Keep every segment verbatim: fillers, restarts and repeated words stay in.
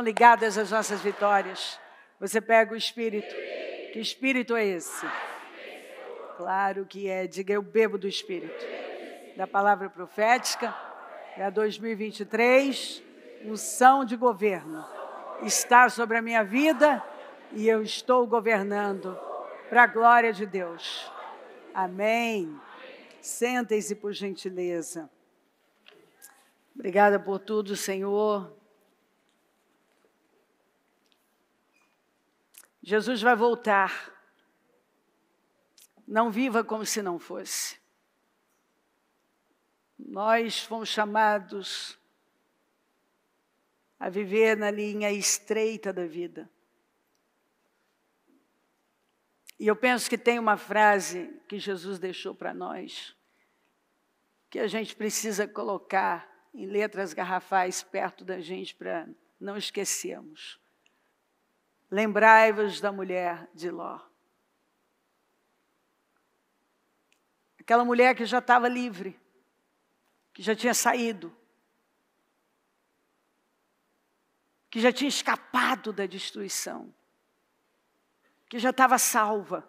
estão ligadas às nossas vitórias. Você pega o Espírito. Que Espírito é esse? Claro que é. Diga, eu bebo do Espírito. Da palavra profética, para dois mil e vinte e três, unção de governo. Está sobre a minha vida e eu estou governando para a glória de Deus. Amém. Sentem-se, por gentileza. Obrigada por tudo, Senhor. Jesus vai voltar. Não viva como se não fosse. Nós fomos chamados a viver na linha estreita da vida. E eu penso que tem uma frase que Jesus deixou para nós, que a gente precisa colocar em letras garrafais perto da gente para não esquecermos. Lembrai-vos da mulher de Ló. Aquela mulher que já estava livre, que já tinha saído, que já tinha escapado da destruição, que já estava salva.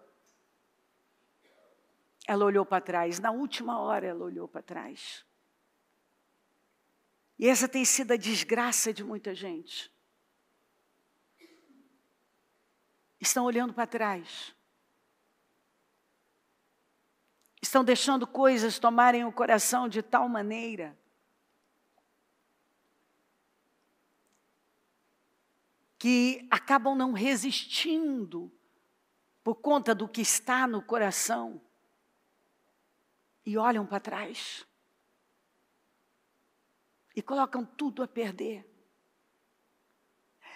Ela olhou para trás, na última hora ela olhou para trás. E essa tem sido a desgraça de muita gente. Estão olhando para trás. Estão deixando coisas tomarem o coração de tal maneira que acabam não resistindo por conta do que está no coração e olham para trás e colocam tudo a perder.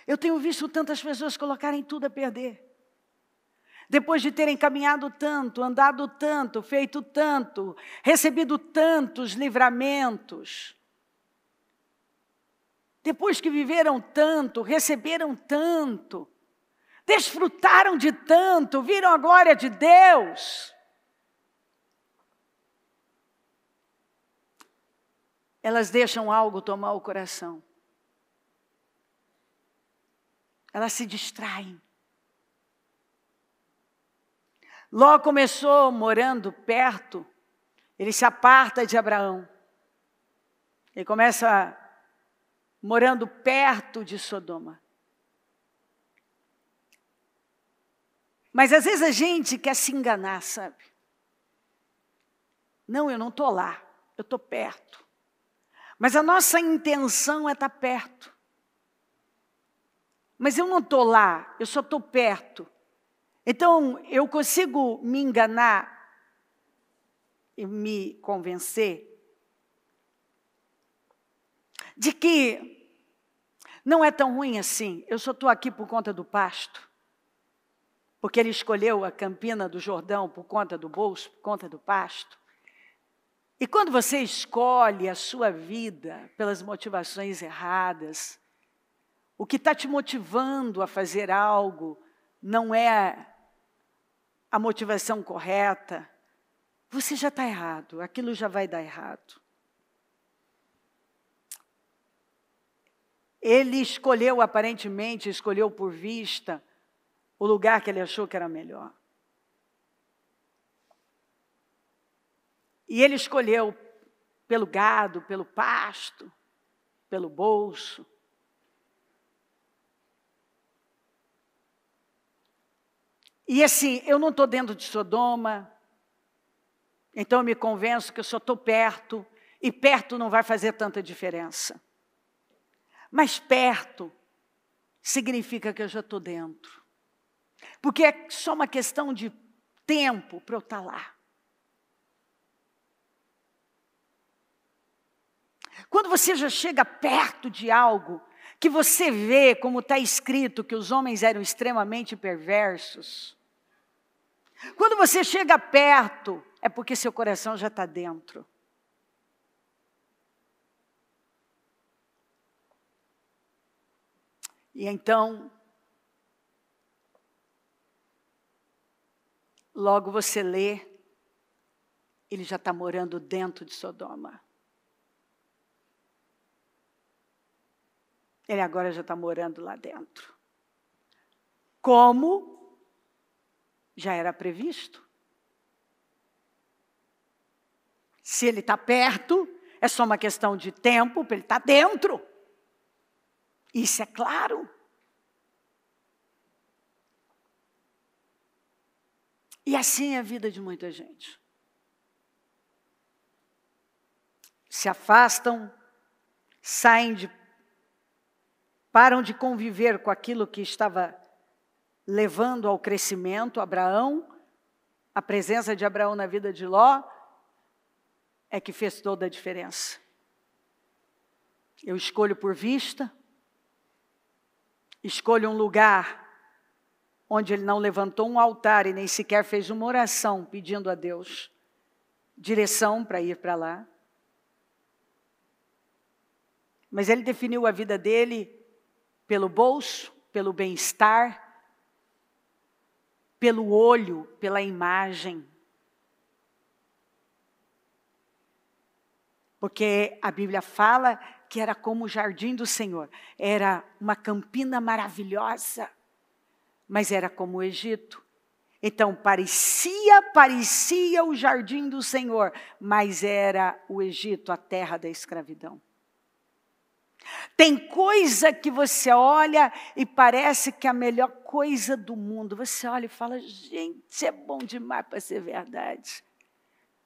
Eu tenho visto tantas pessoas colocarem tudo a perder. Depois de terem caminhado tanto, andado tanto, feito tanto, recebido tantos livramentos. Depois que viveram tanto, receberam tanto, desfrutaram de tanto, viram a glória de Deus. Elas deixam algo tomar o coração. Elas se distraem. Ló começou morando perto, ele se aparta de Abraão. Ele começa morando perto de Sodoma. Mas às vezes a gente quer se enganar, sabe? Não, eu não estou lá, eu estou perto. Mas a nossa intenção é estar perto. Mas eu não estou lá, eu só estou perto. Então, eu consigo me enganar e me convencer de que não é tão ruim assim. Eu só estou aqui por conta do pasto, porque ele escolheu a Campina do Jordão por conta do bolso, por conta do pasto. E quando você escolhe a sua vida pelas motivações erradas, o que está te motivando a fazer algo não é a motivação correta, você já está errado, aquilo já vai dar errado. Ele escolheu, aparentemente, escolheu por vista o lugar que ele achou que era melhor. E ele escolheu pelo gado, pelo pasto, pelo bolso. E assim, eu não estou dentro de Sodoma, então eu me convenço que eu só estou perto, e perto não vai fazer tanta diferença. Mas perto significa que eu já estou dentro. Porque é só uma questão de tempo para eu estar lá. Quando você já chega perto de algo, que você vê, como está escrito, que os homens eram extremamente perversos. Quando você chega perto, é porque seu coração já está dentro. E então, logo você lê, ele já está morando dentro de Sodoma. Ele agora já está morando lá dentro. Como já era previsto. Se ele está perto, é só uma questão de tempo para ele estar tá dentro. Isso é claro. E assim é a vida de muita gente. Se afastam, saem de, param de conviver com aquilo que estava levando ao crescimento, Abraão, a presença de Abraão na vida de Ló, é que fez toda a diferença. Eu escolho por vista, escolho um lugar onde ele não levantou um altar e nem sequer fez uma oração pedindo a Deus direção para ir para lá. Mas ele definiu a vida dele pelo bolso, pelo bem-estar, pelo olho, pela imagem. Porque a Bíblia fala que era como o jardim do Senhor. Era uma campina maravilhosa, mas era como o Egito. Então, parecia, parecia o jardim do Senhor, mas era o Egito, a terra da escravidão. Tem coisa que você olha e parece que é a melhor coisa do mundo. Você olha e fala, gente, é bom demais para ser verdade.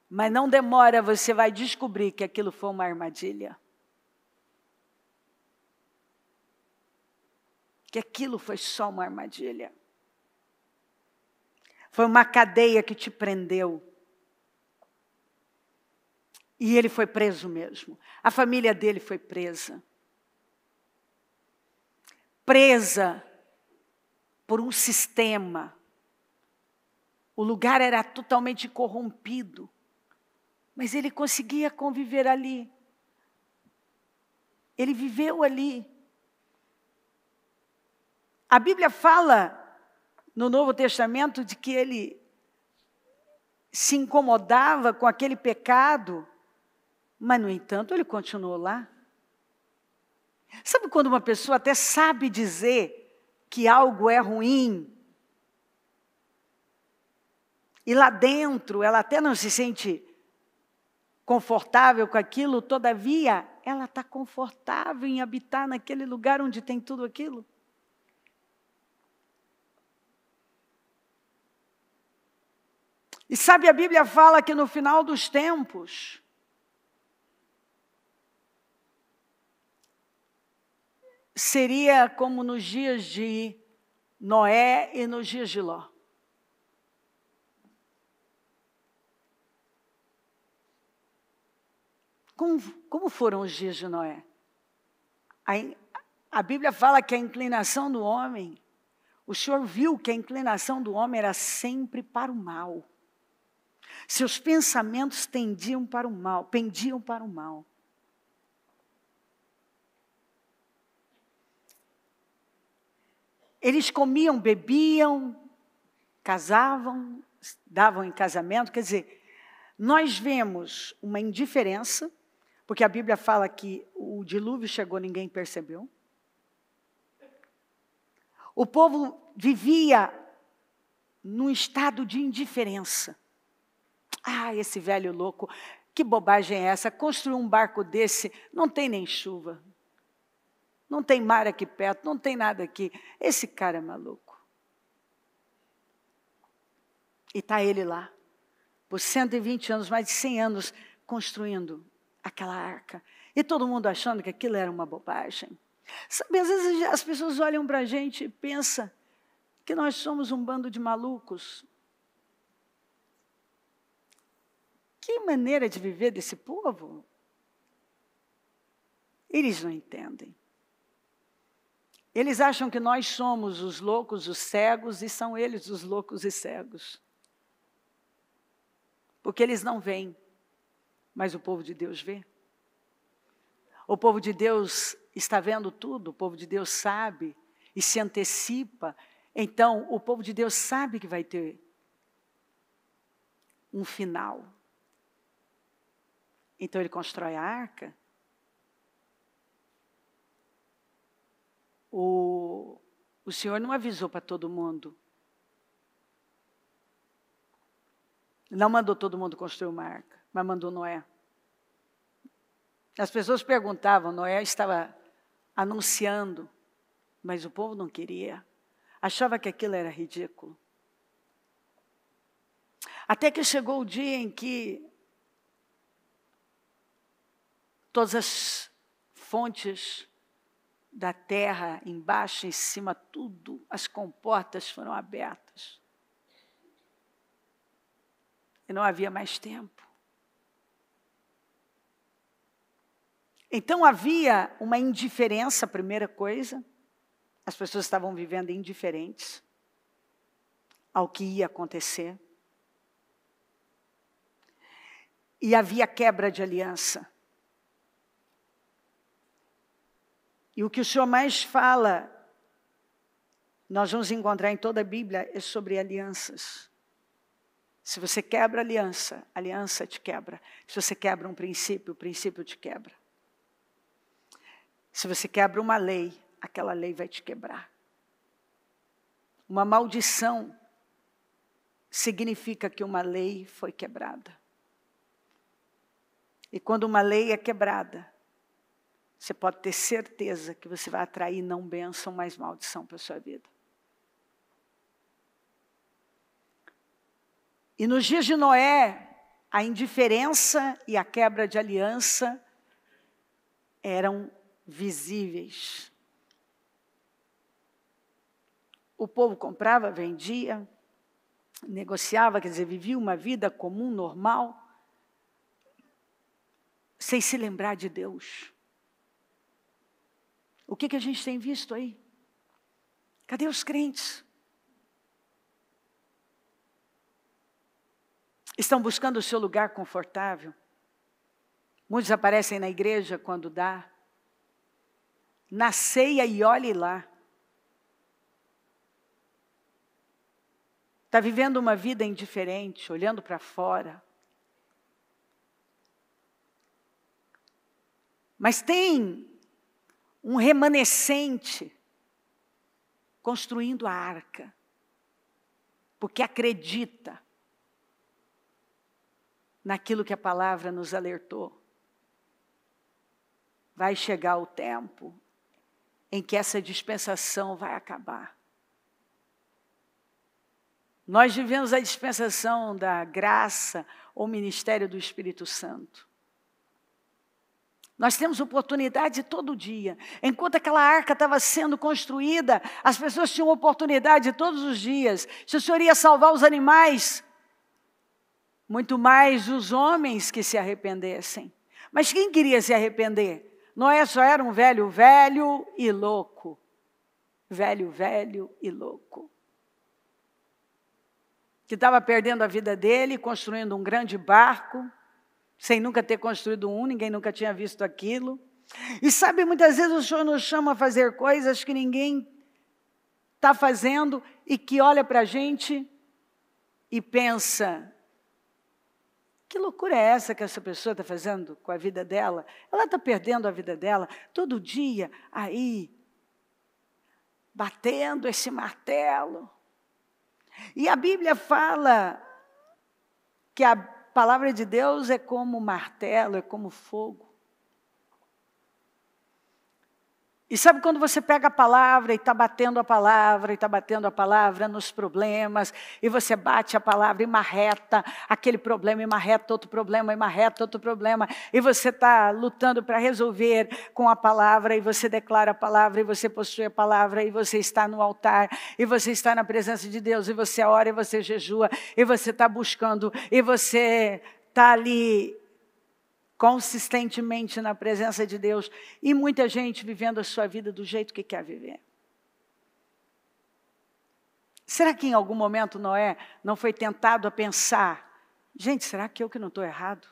Mas não demora, você vai descobrir que aquilo foi uma armadilha. Que aquilo foi só uma armadilha. Foi uma cadeia que te prendeu. E ele foi preso mesmo. A família dele foi presa. Presa por um sistema. O lugar era totalmente corrompido. Mas ele conseguia conviver ali. Ele viveu ali. A Bíblia fala no Novo Testamento de que ele se incomodava com aquele pecado, mas, no entanto, ele continuou lá. Sabe quando uma pessoa até sabe dizer que algo é ruim? E lá dentro ela até não se sente confortável com aquilo, todavia ela está confortável em habitar naquele lugar onde tem tudo aquilo. E sabe, a Bíblia fala que no final dos tempos, seria como nos dias de Noé e nos dias de Ló. Como, como foram os dias de Noé? A, a Bíblia fala que a inclinação do homem, o Senhor viu que a inclinação do homem era sempre para o mal. Seus pensamentos tendiam para o mal, pendiam para o mal. Eles comiam, bebiam, casavam, davam em casamento. Quer dizer, nós vemos uma indiferença, porque a Bíblia fala que o dilúvio chegou, ninguém percebeu. O povo vivia num estado de indiferença. Ah, esse velho louco, que bobagem é essa? Construir um barco desse, não tem nem chuva. Não tem mar aqui perto, não tem nada aqui. Esse cara é maluco. E está ele lá, por cento e vinte anos, mais de cem anos, construindo aquela arca. E todo mundo achando que aquilo era uma bobagem. Sabe, às vezes as pessoas olham para a gente e pensam que nós somos um bando de malucos. Que maneira de viver desse povo? Eles não entendem. Eles acham que nós somos os loucos, os cegos, e são eles os loucos e cegos. Porque eles não veem, mas o povo de Deus vê. O povo de Deus está vendo tudo, o povo de Deus sabe e se antecipa. Então, o povo de Deus sabe que vai ter um final. Então, ele constrói a arca. O, o Senhor não avisou para todo mundo. Não mandou todo mundo construir uma arca, mas mandou Noé. As pessoas perguntavam, Noé estava anunciando, mas o povo não queria. Achava que aquilo era ridículo. Até que chegou o dia em que todas as fontes da terra, embaixo, em cima, tudo, as comportas foram abertas. E não havia mais tempo. Então havia uma indiferença, a primeira coisa. As pessoas estavam vivendo indiferentes ao que ia acontecer. E havia quebra de aliança. E o que o Senhor mais fala, nós vamos encontrar em toda a Bíblia, é sobre alianças. Se você quebra a aliança, a aliança te quebra. Se você quebra um princípio, o princípio te quebra. Se você quebra uma lei, aquela lei vai te quebrar. Uma maldição significa que uma lei foi quebrada. E quando uma lei é quebrada, você pode ter certeza que você vai atrair não bênção, mas maldição para a sua vida. E nos dias de Noé, a indiferença e a quebra de aliança eram visíveis. O povo comprava, vendia, negociava, quer dizer, vivia uma vida comum, normal, sem se lembrar de Deus. O que que a gente tem visto aí? Cadê os crentes? Estão buscando o seu lugar confortável. Muitos aparecem na igreja quando dá. Na ceia e olhe lá. Está vivendo uma vida indiferente, olhando para fora. Mas tem um remanescente construindo a arca, porque acredita naquilo que a palavra nos alertou. Vai chegar o tempo em que essa dispensação vai acabar. Nós vivemos a dispensação da graça ou ministério do Espírito Santo. Nós temos oportunidade todo dia. Enquanto aquela arca estava sendo construída, as pessoas tinham oportunidade todos os dias. Se o Senhor ia salvar os animais, muito mais os homens que se arrependessem. Mas quem queria se arrepender? Noé só era um velho, velho e louco. Velho, velho e louco. Que estava perdendo a vida dele, construindo um grande barco, sem nunca ter construído um, ninguém nunca tinha visto aquilo. E sabe, muitas vezes o Senhor nos chama a fazer coisas que ninguém está fazendo e que olha para a gente e pensa, que loucura é essa que essa pessoa está fazendo com a vida dela? Ela está perdendo a vida dela todo dia, aí, batendo esse martelo. E a Bíblia fala que a A palavra de Deus é como martelo, é como fogo. E sabe quando você pega a palavra e está batendo a palavra, e está batendo a palavra nos problemas, e você bate a palavra e marreta, aquele problema e marreta, outro problema e marreta, outro problema, e você está lutando para resolver com a palavra, e você declara a palavra, e você possui a palavra, e você está no altar, e você está na presença de Deus, e você ora, e você jejua, e você está buscando, e você está ali consistentemente na presença de Deus, e muita gente vivendo a sua vida do jeito que quer viver. Será que em algum momento Noé não foi tentado a pensar, gente, será que eu que não estou errado?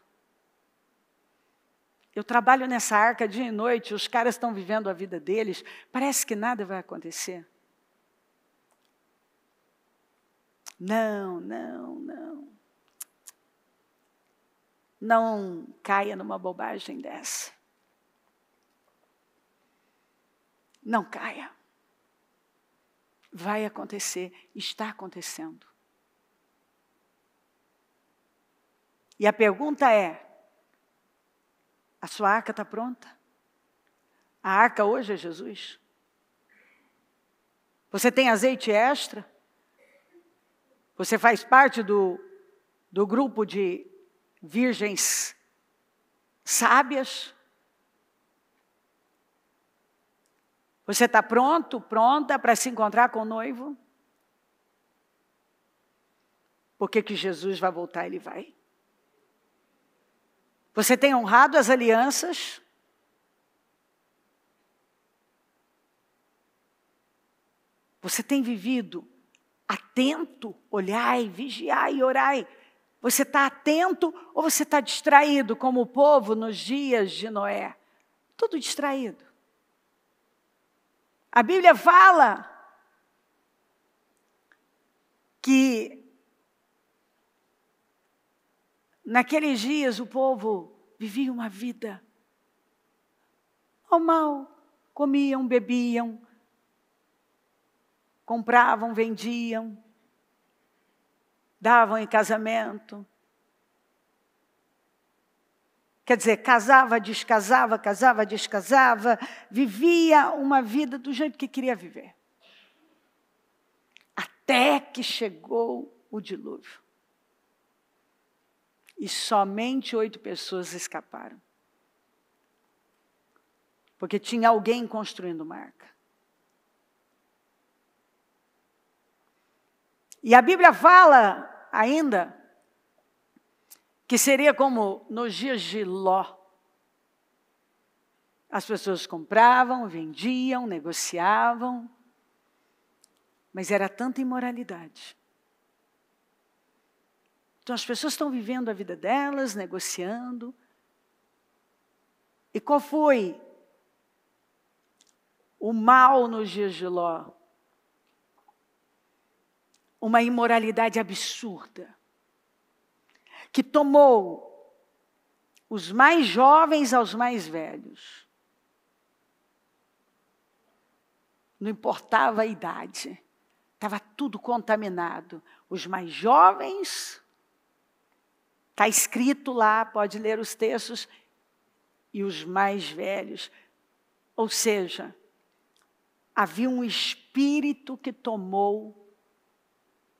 Eu trabalho nessa arca dia e noite, os caras estão vivendo a vida deles, parece que nada vai acontecer. Não, não, não. Não caia numa bobagem dessa. Não caia. vai acontecer, está acontecendo. E a pergunta é, a sua arca está pronta? A arca hoje é Jesus? Você tem azeite extra? Você faz parte do, do grupo de virgens sábias? Você está pronto, pronta para se encontrar com o noivo? Porque que Jesus vai voltar, ele vai. Você tem honrado as alianças? Você tem vivido atento? Olhai, vigiai e orai. Você está atento ou você está distraído, como o povo nos dias de Noé? Tudo distraído. A Bíblia fala que naqueles dias o povo vivia uma vida normal. Comiam, bebiam, compravam, vendiam, davam em casamento. Quer dizer, casava, descasava, casava, descasava, vivia uma vida do jeito que queria viver. Até que chegou o dilúvio. E somente oito pessoas escaparam. Porque tinha alguém construindo uma arca. E a Bíblia fala ainda que seria como nos dias de Ló. As pessoas compravam, vendiam, negociavam, mas era tanta imoralidade. Então as pessoas estão vivendo a vida delas, negociando. E qual foi o mal nos dias de Ló? Uma imoralidade absurda, que tomou os mais jovens aos mais velhos. Não importava a idade, estava tudo contaminado. Os mais jovens, está escrito lá, pode ler os textos, e os mais velhos. Ou seja, havia um espírito que tomou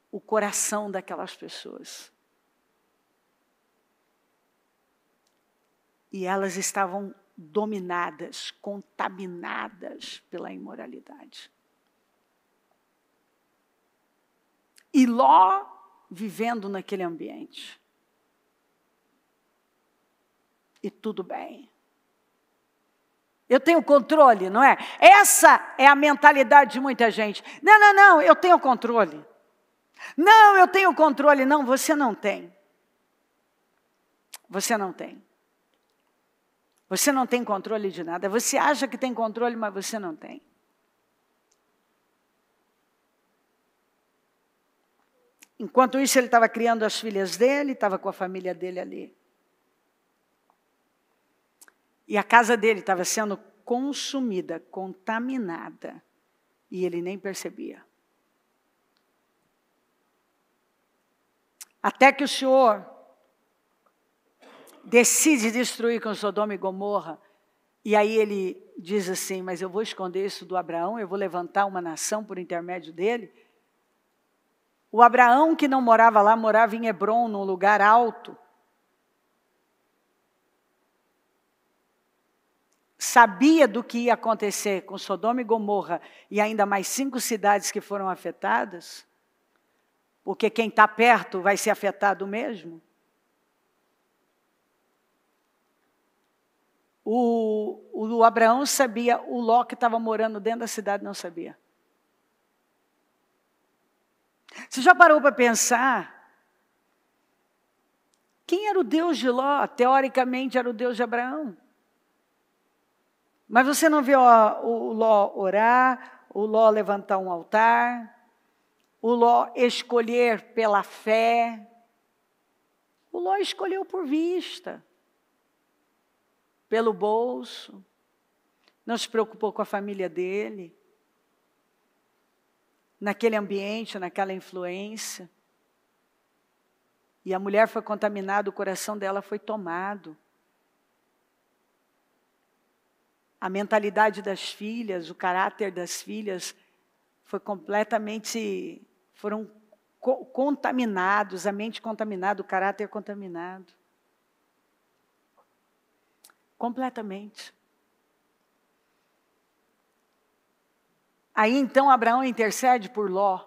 o coração daquelas pessoas. E elas estavam dominadas, contaminadas pela imoralidade. E Ló vivendo naquele ambiente. E tudo bem. Eu tenho controle, não é? Essa é a mentalidade de muita gente. Não, não, não, eu tenho controle. Não, eu tenho controle. Não, você não tem. Você não tem. Você não tem controle de nada. Você acha que tem controle, mas você não tem. Enquanto isso, ele estava criando as filhas dele, estava com a família dele ali. E a casa dele estava sendo consumida, contaminada. E ele nem percebia. Até que o Senhor decide destruir com Sodoma e Gomorra. E aí ele diz assim, mas eu vou esconder isso do Abraão, eu vou levantar uma nação por intermédio dele. O Abraão que não morava lá, morava em Hebrom, num lugar alto. Sabia do que ia acontecer com Sodoma e Gomorra e ainda mais cinco cidades que foram afetadas, porque quem está perto vai ser afetado mesmo. O, o, o Abraão sabia, o Ló que estava morando dentro da cidade não sabia. Você já parou para pensar? Quem era o Deus de Ló? Teoricamente era o Deus de Abraão. Mas você não viu ó, o Ló orar, o Ló levantar um altar, o Ló escolher pela fé. O Ló escolheu por vista. Pelo bolso, não se preocupou com a família dele. naquele ambiente, naquela influência. E a mulher foi contaminada, o coração dela foi tomado. A mentalidade das filhas, o caráter das filhas foi completamente, foram co- contaminados, a mente contaminada, o caráter contaminado. Completamente. Aí então Abraão intercede por Ló.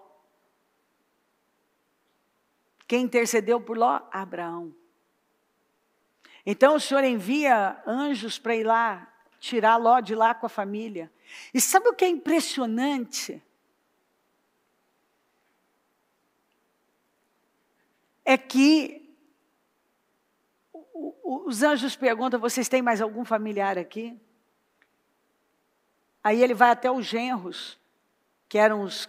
Quem intercedeu por Ló? Abraão. Então o Senhor envia anjos para ir lá, tirar Ló de lá com a família. E sabe o que é impressionante? É que os anjos perguntam, vocês têm mais algum familiar aqui? Aí ele vai até os genros, que eram os,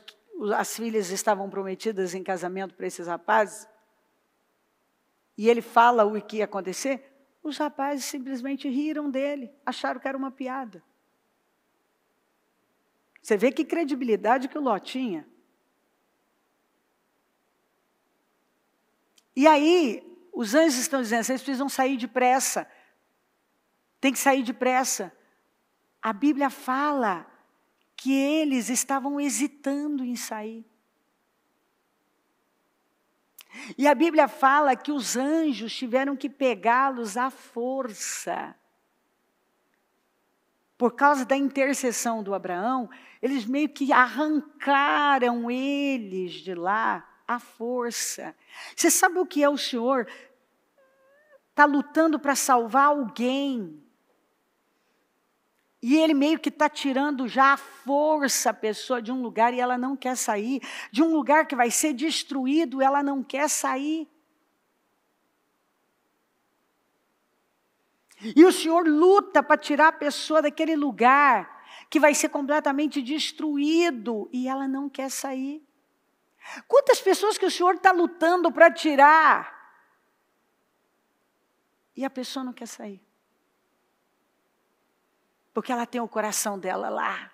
as filhas estavam prometidas em casamento para esses rapazes, e ele fala o que ia acontecer, os rapazes simplesmente riram dele, acharam que era uma piada. Você vê que credibilidade que o Ló tinha. E aí, os anjos estão dizendo, vocês precisam sair depressa, tem que sair depressa. A Bíblia fala que eles estavam hesitando em sair. E a Bíblia fala que os anjos tiveram que pegá-los à força. Por causa da intercessão do Abraão, eles meio que arrancaram eles de lá à força. Você sabe o que é o Senhor? Está lutando para salvar alguém. E ele meio que está tirando já a força a pessoa de um lugar e ela não quer sair. De um lugar que vai ser destruído, ela não quer sair. E o Senhor luta para tirar a pessoa daquele lugar que vai ser completamente destruído e ela não quer sair. Quantas pessoas que o Senhor está lutando para tirar e a pessoa não quer sair? Porque ela tem o coração dela lá.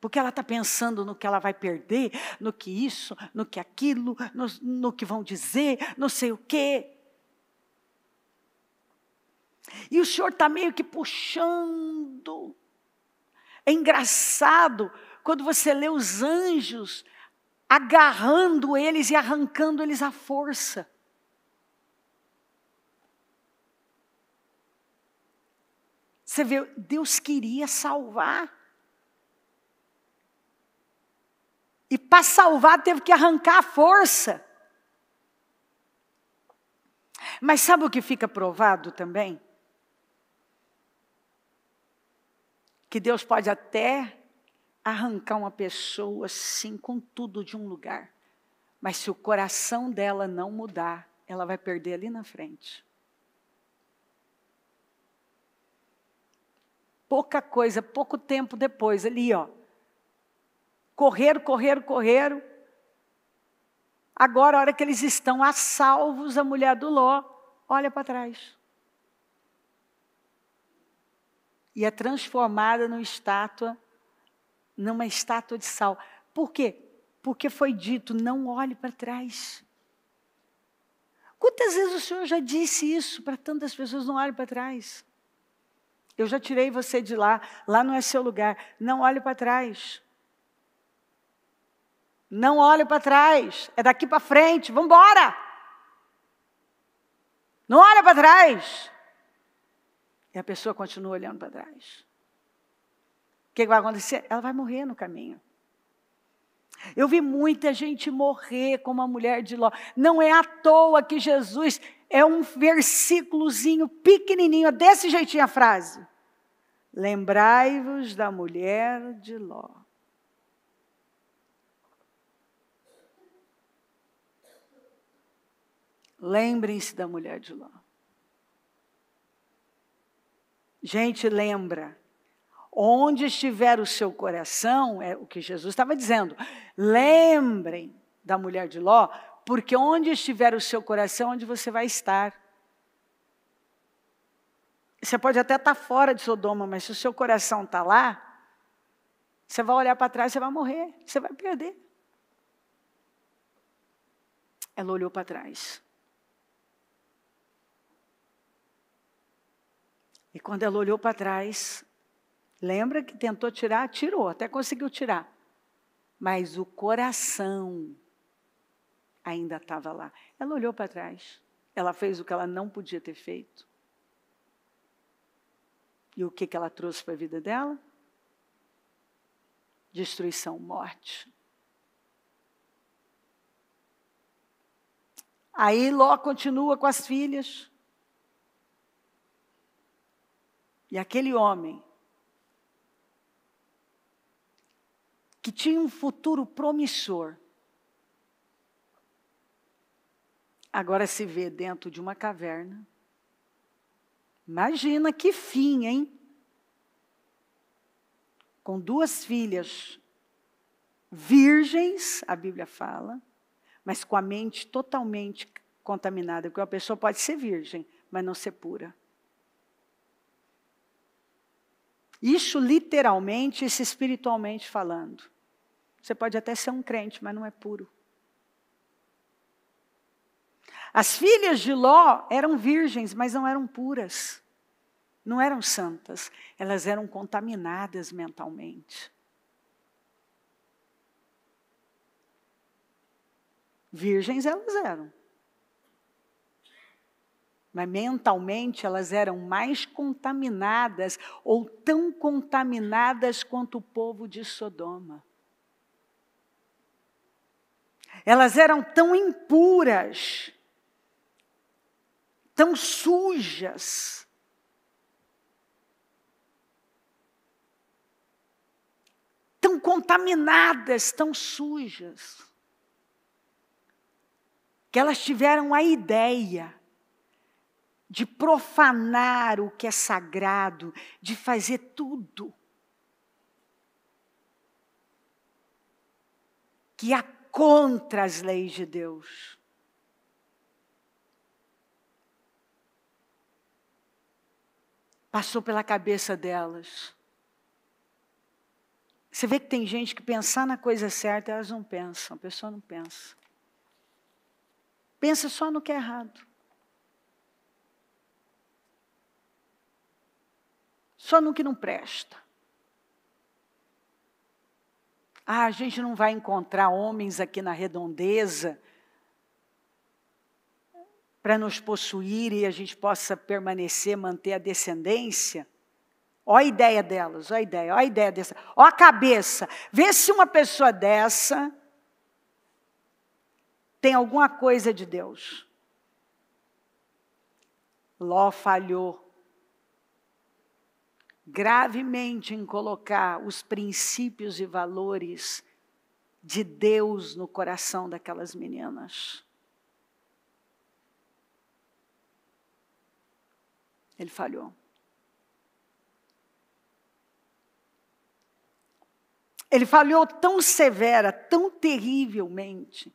Porque ela está pensando no que ela vai perder, no que isso, no que aquilo, no, no que vão dizer, não sei o quê. E o Senhor está meio que puxando. É engraçado quando você lê os anjos agarrando eles e arrancando eles à força. Você vê, Deus queria salvar. E para salvar teve que arrancar a força. Mas sabe o que fica provado também? Que Deus pode até arrancar uma pessoa assim, com tudo de um lugar. Mas se o coração dela não mudar, ela vai perder ali na frente. Pouca coisa, pouco tempo depois, ali, ó. Correram, correram, correram. Agora, a hora que eles estão a salvos, a mulher do Ló olha para trás. E é transformada numa estátua, numa estátua de sal. Por quê? Porque foi dito, não olhe para trás. Quantas vezes o Senhor já disse isso para tantas pessoas, não olhe para trás? Eu já tirei você de lá, lá não é seu lugar. Não olhe para trás. Não olhe para trás, é daqui para frente, vamos embora. Não olhe para trás. E a pessoa continua olhando para trás. O que vai acontecer? Ela vai morrer no caminho. Eu vi muita gente morrer como a mulher de Ló. Não é à toa que Jesus... É um versículozinho pequenininho, desse jeitinho a frase. Lembrai-vos da mulher de Ló. Lembrem-se da mulher de Ló. Gente, lembra. Onde estiver o seu coração, é o que Jesus estava dizendo. Lembrem da mulher de Ló. Porque onde estiver o seu coração, onde você vai estar. Você pode até estar fora de Sodoma, mas se o seu coração está lá, Você vai olhar para trás, você vai morrer, você vai perder. Ela olhou para trás. E quando ela olhou para trás, lembra que tentou tirar? Tirou, até conseguiu tirar. Mas o coração ainda estava lá. Ela olhou para trás. Ela fez o que ela não podia ter feito. E o que, que ela trouxe para a vida dela? Destruição, morte. Aí Ló continua com as filhas. E aquele homem que tinha um futuro promissor, agora se vê dentro de uma caverna. Imagina que fim, hein? Com duas filhas virgens, a Bíblia fala, mas com a mente totalmente contaminada, porque uma pessoa pode ser virgem, mas não ser pura. Isso literalmente, isso espiritualmente falando. Você pode até ser um crente, mas não é puro. As filhas de Ló eram virgens, mas não eram puras. Não eram santas. Elas eram contaminadas mentalmente. Virgens elas eram. Mas mentalmente elas eram mais contaminadas ou tão contaminadas quanto o povo de Sodoma. Elas eram tão impuras, tão sujas, tão contaminadas, tão sujas, que elas tiveram a ideia de profanar o que é sagrado, de fazer tudo que é contra as leis de Deus. Passou pela cabeça delas. Você vê que tem gente que pensar na coisa certa, elas não pensam, a pessoa não pensa. Pensa só no que é errado. Só no que não presta. Ah, a gente não vai encontrar homens aqui na redondeza para nos possuir e a gente possa permanecer, manter a descendência. Ó a ideia delas, ó a ideia, ó a ideia dessa, ó a cabeça. Vê se uma pessoa dessa tem alguma coisa de Deus. Ló falhou gravemente em colocar os princípios e valores de Deus no coração daquelas meninas. Ele falhou. Ele falhou tão severa, tão terrivelmente,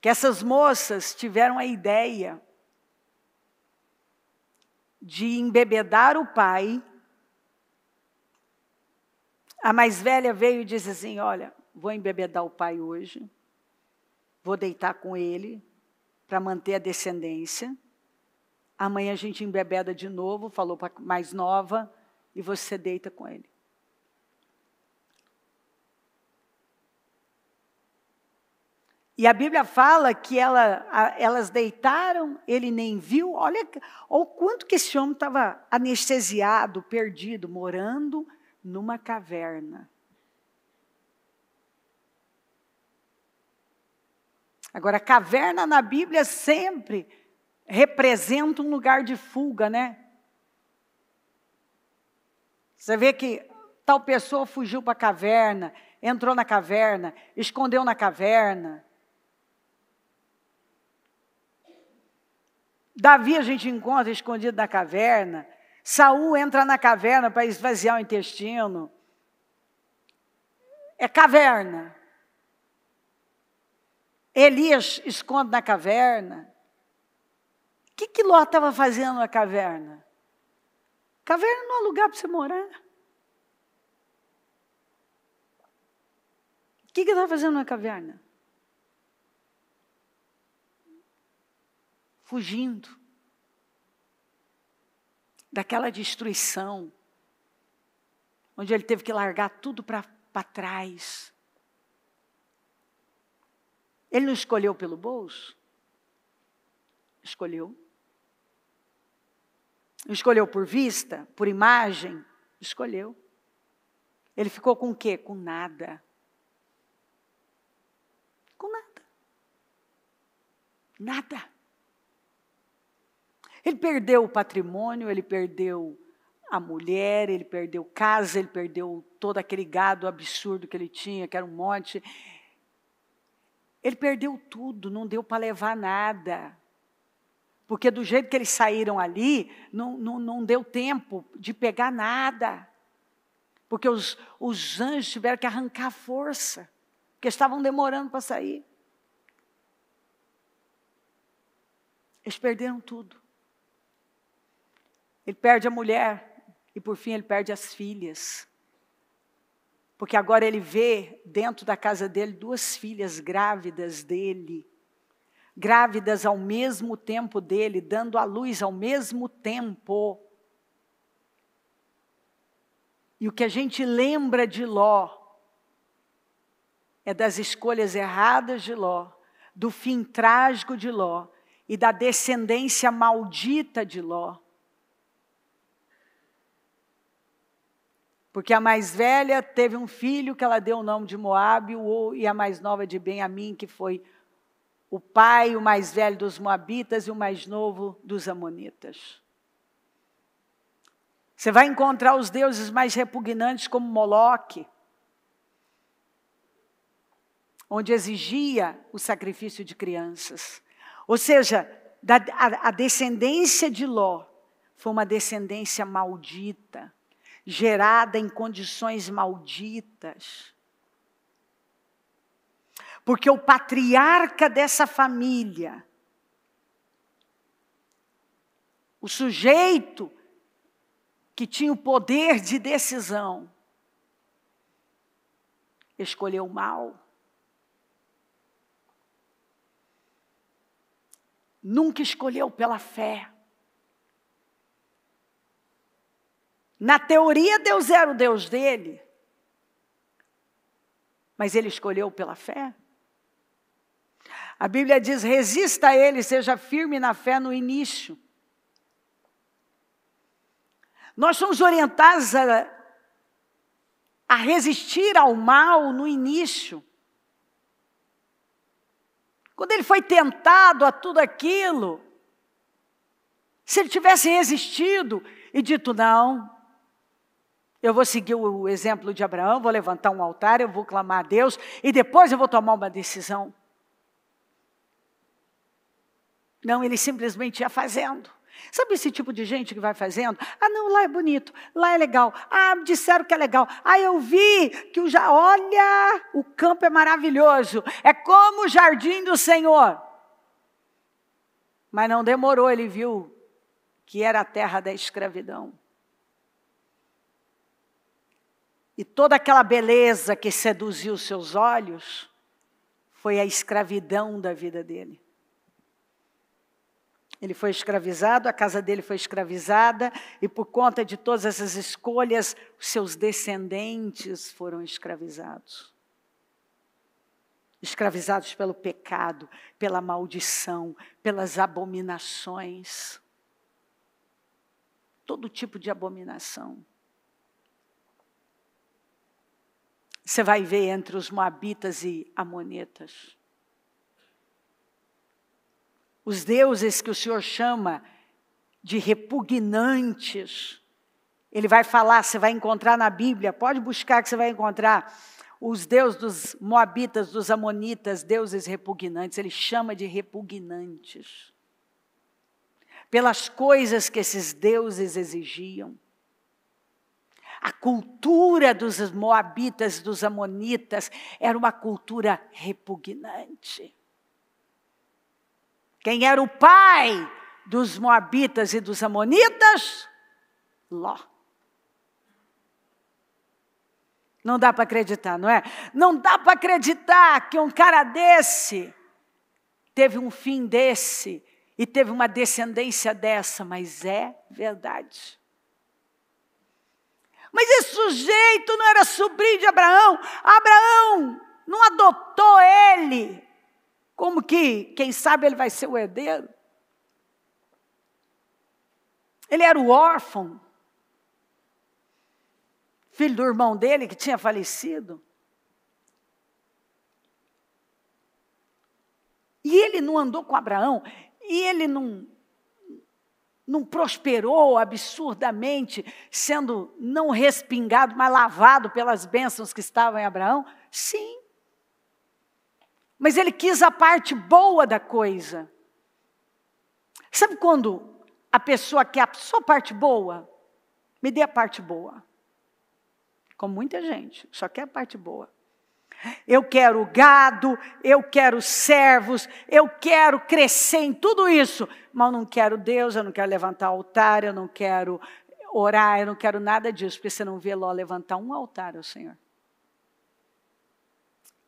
que essas moças tiveram a ideia de embebedar o pai. A mais velha veio e disse assim, olha, vou embebedar o pai hoje, vou deitar com ele para manter a descendência. Amanhã a gente embebeda de novo, falou para a mais nova, e você deita com ele. E a Bíblia fala que ela, a, elas deitaram, ele nem viu. Olha, olha o quanto que esse homem estava anestesiado, perdido, morando numa caverna. Agora, caverna na Bíblia sempre representa um lugar de fuga, né? Você vê que tal pessoa fugiu para a caverna, entrou na caverna, escondeu na caverna. Davi a gente encontra escondido na caverna. Saul entra na caverna para esvaziar o intestino. É caverna. Elias esconde na caverna. O que que Ló estava fazendo na caverna? Caverna não é lugar para você morar. que que estava fazendo na caverna? Fugindo daquela destruição, onde ele teve que largar tudo para trás. Ele não escolheu pelo bolso? Escolheu. Escolheu por vista, por imagem? Escolheu. Ele ficou com o quê? Com nada. Com nada. Nada. Ele perdeu o patrimônio, ele perdeu a mulher, ele perdeu casa, ele perdeu todo aquele gado absurdo que ele tinha, que era um monte. Ele perdeu tudo, não deu para levar nada. Porque do jeito que eles saíram ali, não, não, não deu tempo de pegar nada. Porque os, os anjos tiveram que arrancar a força, porque estavam demorando para sair. Eles perderam tudo. Ele perde a mulher e, por fim, ele perde as filhas. Porque agora ele vê dentro da casa dele duas filhas grávidas dele. Grávidas ao mesmo tempo dele, dando à luz ao mesmo tempo. E o que a gente lembra de Ló é das escolhas erradas de Ló, do fim trágico de Ló e da descendência maldita de Ló. Porque a mais velha teve um filho que ela deu o nome de Moabe e a mais nova de Benjamim, que foi o pai, o mais velho dos moabitas e o mais novo dos amonitas. Você vai encontrar os deuses mais repugnantes como Moloque, onde exigia o sacrifício de crianças. Ou seja, da, a, a descendência de Ló foi uma descendência maldita, gerada em condições malditas. Porque o patriarca dessa família, o sujeito que tinha o poder de decisão, escolheu o mal. Nunca escolheu pela fé. Na teoria, Deus era o Deus dele, mas ele escolheu pela fé. A Bíblia diz, resista a ele, seja firme na fé no início. Nós somos orientados a, a resistir ao mal no início. Quando ele foi tentado a tudo aquilo, se ele tivesse resistido e dito, não, eu vou seguir o exemplo de Abraão, vou levantar um altar, eu vou clamar a Deus e depois eu vou tomar uma decisão. Não, ele simplesmente ia fazendo. Sabe esse tipo de gente que vai fazendo? Ah, não, lá é bonito, lá é legal. Ah, disseram que é legal. Ah, eu vi que o já, olha, o campo é maravilhoso. É como o jardim do Senhor. Mas não demorou, ele viu que era a terra da escravidão. E toda aquela beleza que seduziu seus olhos foi a escravidão da vida dele. Ele foi escravizado, a casa dele foi escravizada, e por conta de todas essas escolhas, seus descendentes foram escravizados. Escravizados pelo pecado, pela maldição, pelas abominações. Todo tipo de abominação. Você vai ver entre os moabitas e amonitas. Os deuses que o Senhor chama de repugnantes, ele vai falar, você vai encontrar na Bíblia, pode buscar que você vai encontrar os deuses dos moabitas, dos amonitas, deuses repugnantes, ele chama de repugnantes. Pelas coisas que esses deuses exigiam. A cultura dos moabitas, dos amonitas, era uma cultura repugnante. Quem era o pai dos moabitas e dos amonitas? Ló. Não dá para acreditar, não é? Não dá para acreditar que um cara desse teve um fim desse e teve uma descendência dessa, mas é verdade. Mas esse sujeito não era sobrinho de Abraão. Abraão não adotou ele. Como que, quem sabe, ele vai ser o herdeiro? Ele era o órfão, filho do irmão dele que tinha falecido. E ele não andou com Abraão, e ele não, não prosperou absurdamente, sendo não respingado, mas lavado pelas bênçãos que estavam em Abraão? Sim. Mas ele quis a parte boa da coisa. Sabe quando a pessoa quer só a parte boa? Me dê a parte boa. Como muita gente, só quer a parte boa. Eu quero gado, eu quero servos, eu quero crescer em tudo isso, mas eu não quero Deus, eu não quero levantar altar, eu não quero orar, eu não quero nada disso, porque você não vê Ló levantar um altar ao Senhor.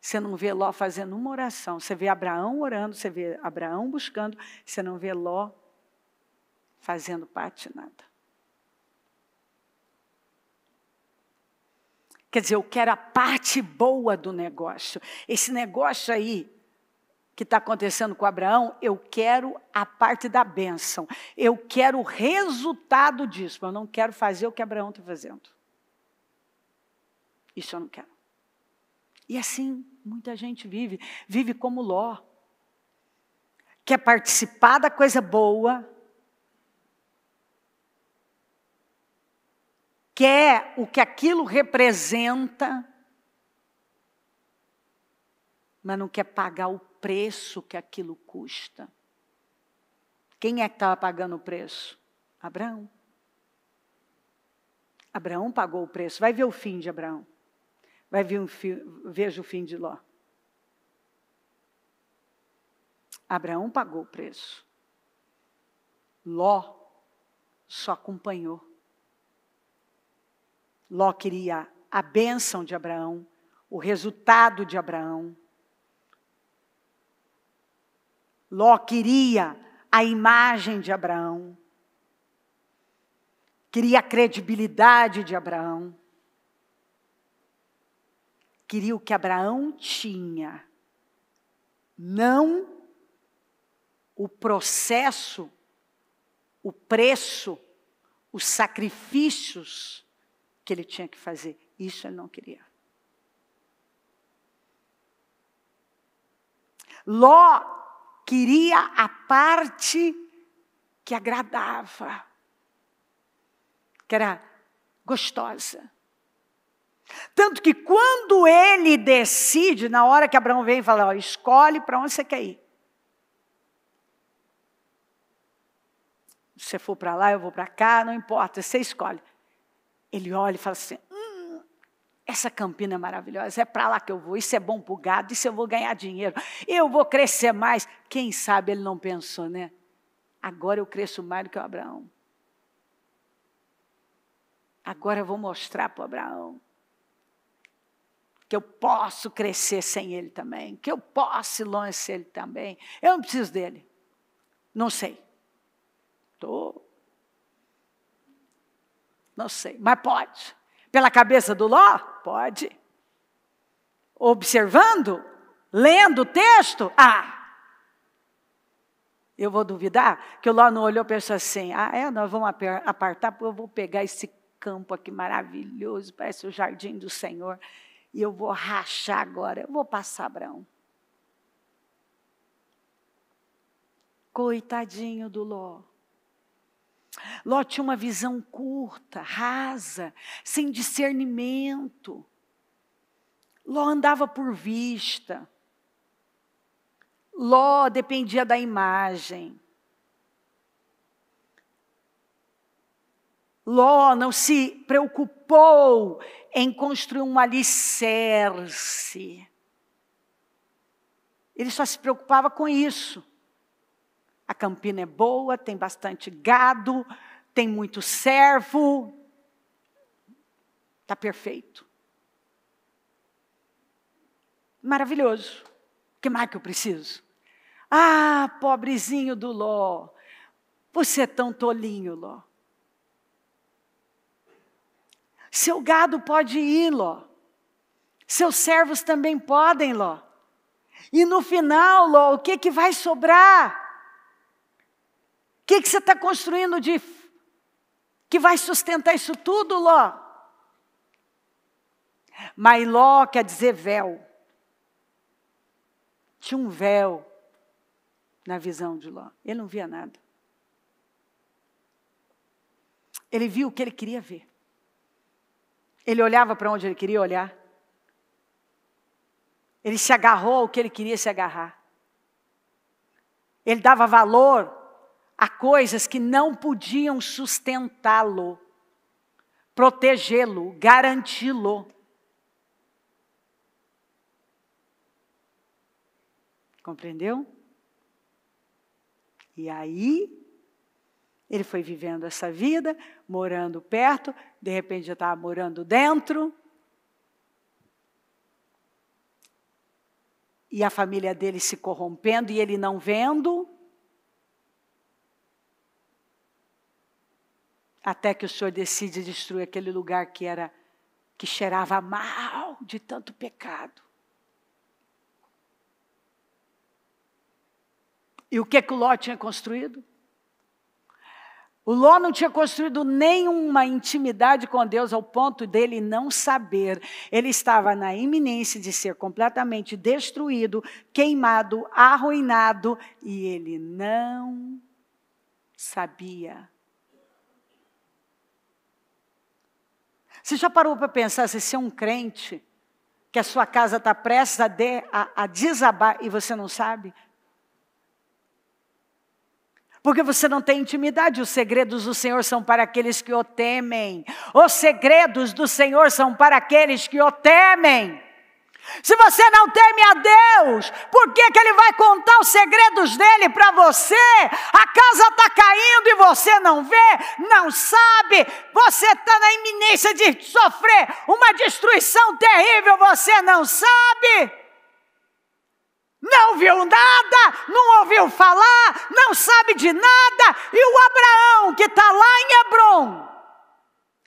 Você não vê Ló fazendo uma oração, você vê Abraão orando, você vê Abraão buscando, você não vê Ló fazendo parte de nada. Quer dizer, eu quero a parte boa do negócio. Esse negócio aí que está acontecendo com Abraão, eu quero a parte da bênção. Eu quero o resultado disso, mas eu não quero fazer o que Abraão está fazendo. Isso eu não quero. E assim, muita gente vive. Vive como Ló. Quer participar da coisa boa. Quer o que aquilo representa, mas não quer pagar o preço que aquilo custa. Quem é que estava pagando o preço? Abraão. Abraão pagou o preço. Vai ver o fim de Abraão. Vai ver um fi, veja o fim de Ló. Abraão pagou o preço. Ló só acompanhou. Ló queria a bênção de Abraão, o resultado de Abraão. Ló queria a imagem de Abraão. Queria a credibilidade de Abraão. Queria o que Abraão tinha. Não o processo, o preço, os sacrifícios que ele tinha que fazer. Isso ele não queria. Ló queria a parte que agradava, que era gostosa. Tanto que quando ele decide, na hora que Abraão vem e fala, ó, escolhe para onde você quer ir. Se você for para lá, eu vou para cá, não importa, você escolhe. Ele olha e fala assim, hum, essa campina é maravilhosa, é para lá que eu vou, isso é bom para o gado, isso eu vou ganhar dinheiro, eu vou crescer mais. Quem sabe ele não pensou, né? Agora eu cresço mais do que o Abraão. Agora eu vou mostrar para o Abraão que eu posso crescer sem ele também, que eu posso ir longe sem ele também. Eu não preciso dele. Não sei. Estou... Não sei, mas pode. Pela cabeça do Ló? Pode. Observando? Lendo o texto? Ah! Eu vou duvidar que o Ló não olhou e pensou assim, ah, é, nós vamos apartar, porque eu vou pegar esse campo aqui maravilhoso, parece o jardim do Senhor, e eu vou rachar agora, eu vou passar Abraão. Coitadinho do Ló. Ló tinha uma visão curta, rasa, sem discernimento. Ló andava por vista. Ló dependia da imagem. Ló não se preocupou em construir um alicerce. Ele só se preocupava com isso. A campina é boa, tem bastante gado, tem muito servo. Está perfeito. maravilhoso. O que mais que eu preciso? Ah, pobrezinho do Ló. Você é tão tolinho, Ló. Seu gado pode ir, Ló. Seus servos também podem, Ló. E no final, Ló, o que, que vai sobrar? O que, que você está construindo de que vai sustentar isso tudo, Ló? Mas Ló quer dizer véu. Tinha um véu na visão de Ló. Ele não via nada. Ele viu o que ele queria ver. Ele olhava para onde ele queria olhar. Ele se agarrou ao que ele queria se agarrar. Ele dava valor a coisas que não podiam sustentá-lo, protegê-lo, garanti-lo. Compreendeu? E aí, ele foi vivendo essa vida, morando perto, de repente já estava morando dentro. E a família dele se corrompendo e ele não vendo. Até que o Senhor decide destruir aquele lugar que era, que cheirava mal de tanto pecado. E o que, que o Ló tinha construído? O Ló não tinha construído nenhuma intimidade com Deus ao ponto dele não saber. Ele estava na iminência de ser completamente destruído, queimado, arruinado, e ele não sabia. Você já parou para pensar, se você é um crente, que a sua casa está prestes a, de, a, a desabar e você não sabe? Porque você não tem intimidade, os segredos do Senhor são para aqueles que o temem. Os segredos do Senhor são para aqueles que o temem. Se você não teme a Deus, por que que Ele vai contar os segredos dEle para você? A casa está caindo e você não vê, não sabe. Você está na iminência de sofrer uma destruição terrível, você não sabe. Não viu nada, não ouviu falar, não sabe de nada. E o Abraão, que está lá em Hebrom,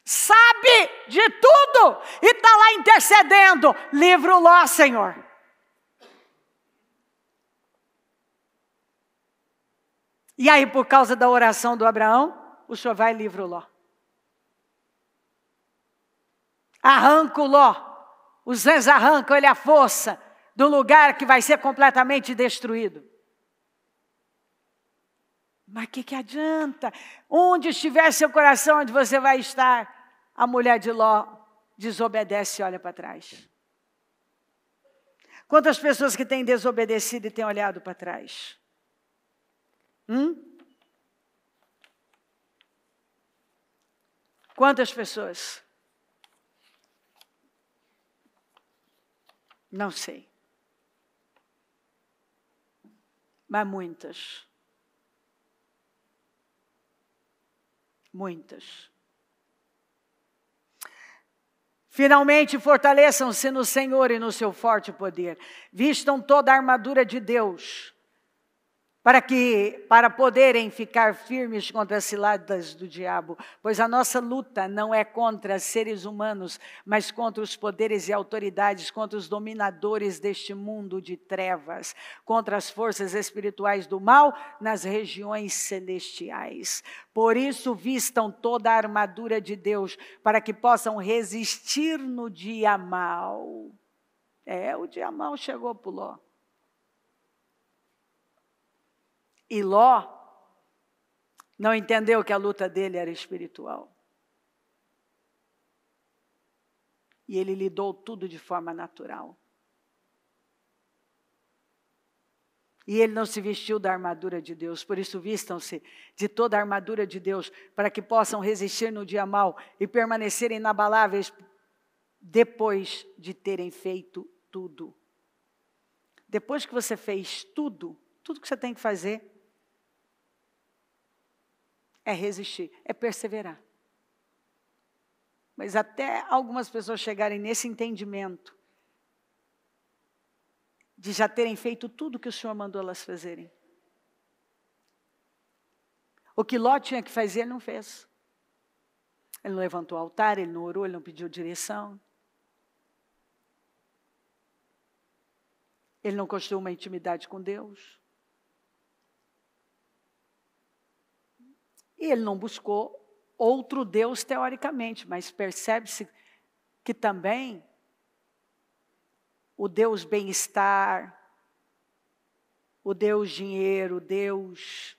sabe de tudo e está lá intercedendo. Livra o Ló, Senhor. E aí, por causa da oração do Abraão, o Senhor vai e livra o Ló. Arranca o Ló. Os anjos arrancam ele à força do lugar que vai ser completamente destruído. Mas o que, que adianta? Onde estiver seu coração, onde você vai estar? A mulher de Ló desobedece e olha para trás. Quantas pessoas que têm desobedecido e têm olhado para trás? Hum? Quantas pessoas? Não sei. Mas muitas. Muitas. Finalmente, fortaleçam-se no Senhor e no seu forte poder. Vistam toda a armadura de Deus, para que, para poderem ficar firmes contra as ciladas do diabo. Pois a nossa luta não é contra seres humanos, mas contra os poderes e autoridades, contra os dominadores deste mundo de trevas, contra as forças espirituais do mal nas regiões celestiais. Por isso, vistam toda a armadura de Deus, para que possam resistir no dia mal. É, o dia mal chegou para o Ló. E Ló não entendeu que a luta dele era espiritual. E ele lidou tudo de forma natural. E ele não se vestiu da armadura de Deus. Por isso, vistam-se de toda a armadura de Deus, para que possam resistir no dia mau e permanecerem inabaláveis depois de terem feito tudo. Depois que você fez tudo, tudo que você tem que fazer é resistir, é perseverar. Mas até algumas pessoas chegarem nesse entendimento de já terem feito tudo que o Senhor mandou elas fazerem. O que Ló tinha que fazer, ele não fez. Ele não levantou o altar, ele não orou, ele não pediu direção. Ele não construiu uma intimidade com Deus. E ele não buscou outro Deus teoricamente, mas percebe-se que também o Deus bem-estar, o Deus dinheiro, o Deus...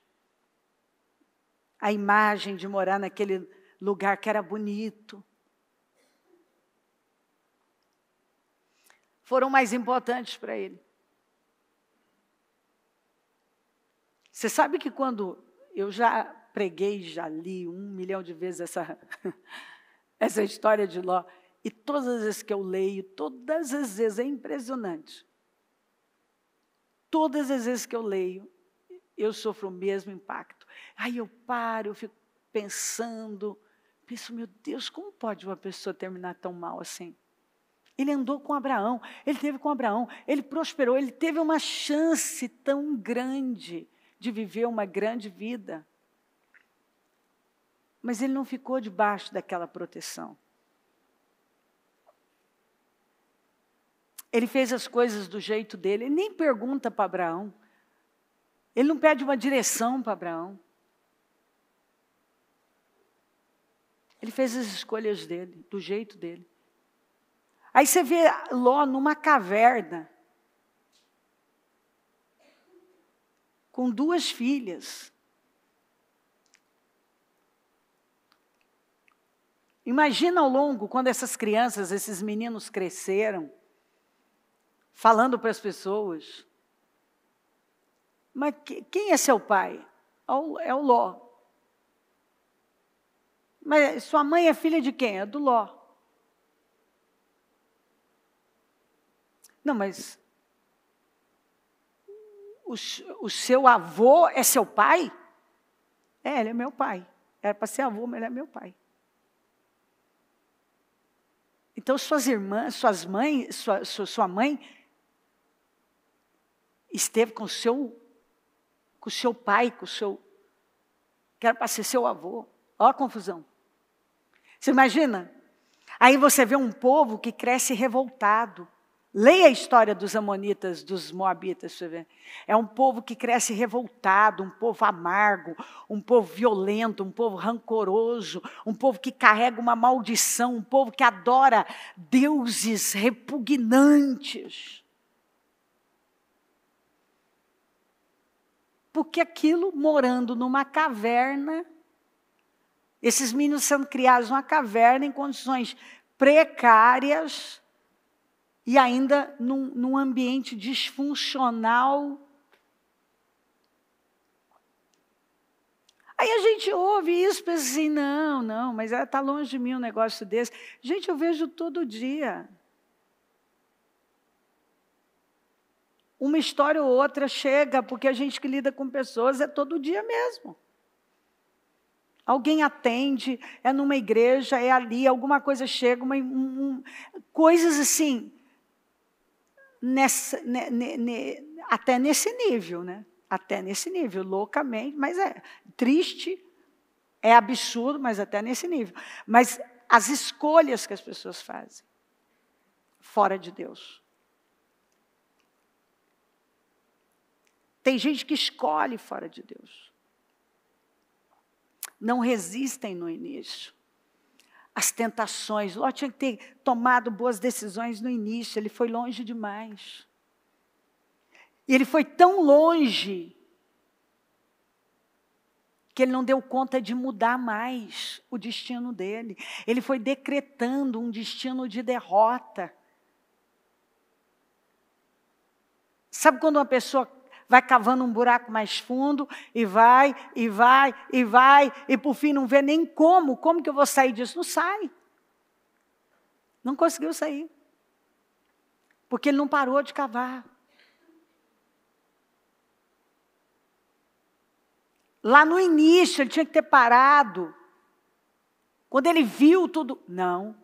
a imagem de morar naquele lugar que era bonito, foram mais importantes para ele. Você sabe que quando eu já preguei, já li um milhão de vezes essa, essa história de Ló, e todas as vezes que eu leio, todas as vezes, é impressionante. Todas as vezes que eu leio, eu sofro o mesmo impacto. Aí eu paro, eu fico pensando, penso, meu Deus, como pode uma pessoa terminar tão mal assim? Ele andou com Abraão, ele teve com Abraão, ele prosperou, ele teve uma chance tão grande de viver uma grande vida. Mas ele não ficou debaixo daquela proteção. Ele fez as coisas do jeito dele, ele nem pergunta para Abraão. Ele não pede uma direção para Abraão. Ele fez as escolhas dele, do jeito dele. Aí você vê Ló numa caverna, com duas filhas. Imagina ao longo, quando essas crianças, esses meninos cresceram, falando para as pessoas, mas quem é seu pai? É o Ló. Mas sua mãe é filha de quem? É do Ló. Não, mas o, o seu avô é seu pai? É, ele é meu pai. Era para ser avô, mas ele é meu pai. Então suas irmãs, suas mães, sua, sua mãe esteve com seu com o seu pai, com o seu... que era para ser seu avô. Olha a confusão. Você imagina? Aí você vê um povo que cresce revoltado. Leia a história dos amonitas, dos moabitas, você vê. É um povo que cresce revoltado, um povo amargo, um povo violento, um povo rancoroso, um povo que carrega uma maldição, um povo que adora deuses repugnantes. Porque aquilo, morando numa caverna, esses meninos sendo criados numa caverna, em condições precárias, e ainda num, num ambiente disfuncional. Aí a gente ouve isso, pensa assim, não, não, mas está longe de mim um negócio desse. Gente, eu vejo todo dia. Uma história ou outra chega, porque a gente que lida com pessoas é todo dia mesmo. Alguém atende, é numa igreja, é ali, alguma coisa chega, uma, um, coisas assim, nessa, ne, ne, ne, até nesse nível, né? Até nesse nível, loucamente, mas é triste, é absurdo, mas até nesse nível. Mas as escolhas que as pessoas fazem, fora de Deus. Tem gente que escolhe fora de Deus. Não resistem no início. As tentações. Ló tinha que ter tomado boas decisões no início. Ele foi longe demais. E ele foi tão longe que ele não deu conta de mudar mais o destino dele. Ele foi decretando um destino de derrota. Sabe quando uma pessoa vai cavando um buraco mais fundo, e vai, e vai, e vai, e por fim não vê nem como, como que eu vou sair disso? Não sai. Não conseguiu sair. Porque ele não parou de cavar. Lá no início, ele tinha que ter parado. Quando ele viu tudo, não.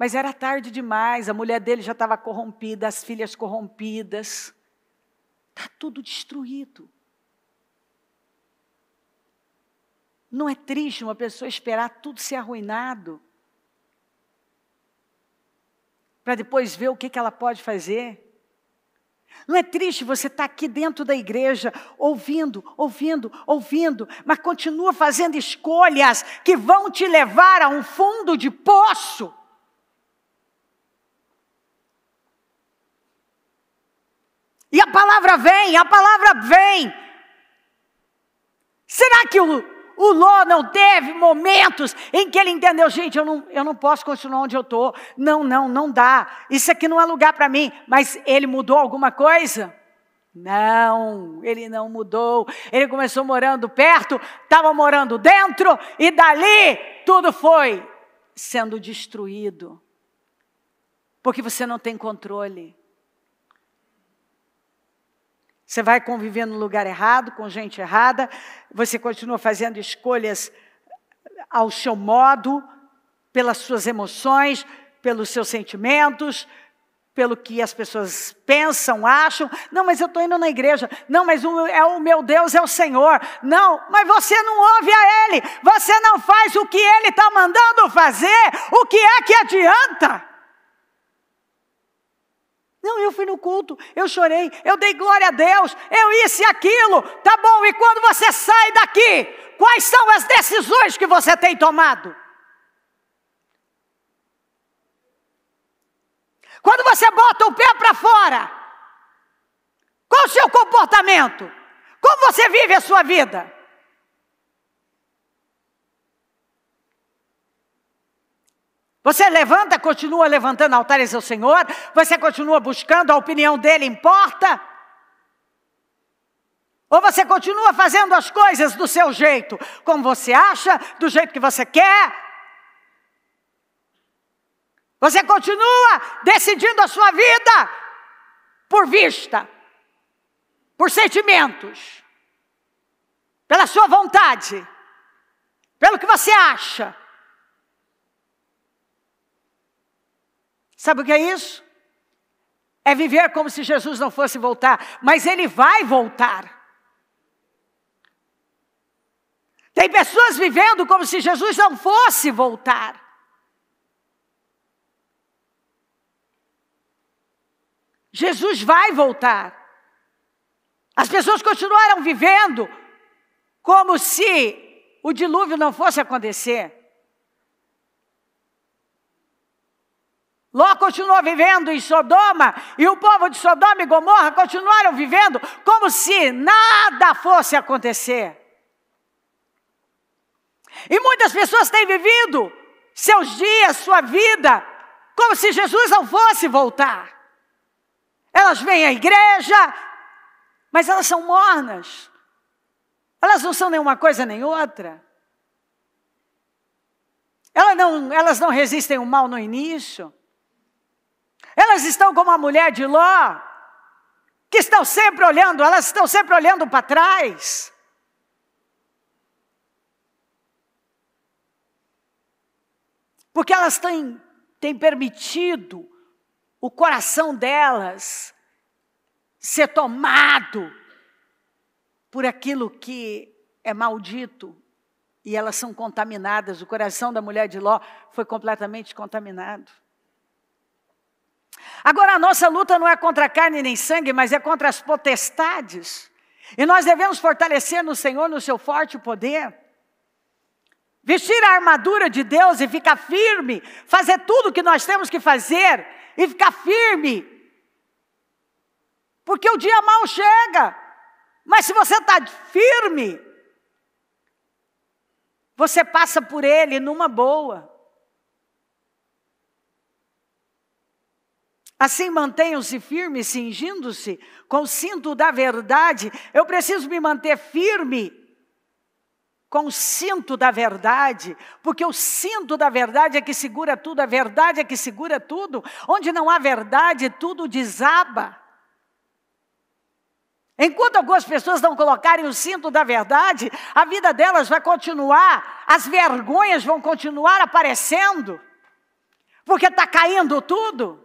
Mas era tarde demais, a mulher dele já estava corrompida, as filhas corrompidas. Está tudo destruído. Não é triste uma pessoa esperar tudo ser arruinado para depois ver o que, que ela pode fazer? Não é triste você estar aqui dentro da igreja, ouvindo, ouvindo, ouvindo, mas continua fazendo escolhas que vão te levar a um fundo de poço? E a palavra vem, a palavra vem. Será que o, o Ló não teve momentos em que ele entendeu, gente, eu não, eu não posso continuar onde eu estou. Não, não, não dá. Isso aqui não é lugar para mim. Mas ele mudou alguma coisa? Não, ele não mudou. Ele começou morando perto, estava morando dentro e dali tudo foi sendo destruído. Porque você não tem controle. Você vai conviver no lugar errado, com gente errada, você continua fazendo escolhas ao seu modo, pelas suas emoções, pelos seus sentimentos, pelo que as pessoas pensam, acham. Não, mas eu estou indo na igreja. Não, mas o, é, o meu Deus é o Senhor. Não, mas você não ouve a Ele. Você não faz o que Ele está mandando fazer. O que é que adianta? Não, eu fui no culto, eu chorei, eu dei glória a Deus, eu isso e aquilo. Tá bom, e quando você sai daqui, quais são as decisões que você tem tomado? Quando você bota o pé para fora, qual o seu comportamento? Como você vive a sua vida? Você levanta, continua levantando altares ao Senhor? Você continua buscando, a opinião dele importa? Ou você continua fazendo as coisas do seu jeito? Como você acha, do jeito que você quer? Você continua decidindo a sua vida por vista, por sentimentos, pela sua vontade, pelo que você acha. Sabe o que é isso? É viver como se Jesus não fosse voltar. Mas Ele vai voltar. Tem pessoas vivendo como se Jesus não fosse voltar. Jesus vai voltar. As pessoas continuaram vivendo como se o dilúvio não fosse acontecer. Ló continuou vivendo em Sodoma e o povo de Sodoma e Gomorra continuaram vivendo como se nada fosse acontecer. E muitas pessoas têm vivido seus dias, sua vida, como se Jesus não fosse voltar. Elas vêm à igreja, mas elas são mornas. Elas não são nenhuma coisa nem outra. Elas não, elas não resistem ao mal no início. Elas estão como a mulher de Ló, que estão sempre olhando, elas estão sempre olhando para trás. Porque elas têm, têm permitido o coração delas ser tomado por aquilo que é maldito. E elas são contaminadas, o coração da mulher de Ló foi completamente contaminado. Agora, a nossa luta não é contra carne nem sangue, mas é contra as potestades. E nós devemos fortalecer no Senhor, no seu forte poder. Vestir a armadura de Deus e ficar firme. Fazer tudo o que nós temos que fazer e ficar firme. Porque o dia mal chega. Mas se você está firme, você passa por ele numa boa. Assim, mantenham-se firmes, cingindo-se com o cinto da verdade. Eu preciso me manter firme com o cinto da verdade, porque o cinto da verdade é que segura tudo, a verdade é que segura tudo. Onde não há verdade, tudo desaba. Enquanto algumas pessoas não colocarem o cinto da verdade, a vida delas vai continuar, as vergonhas vão continuar aparecendo. Porque está caindo tudo.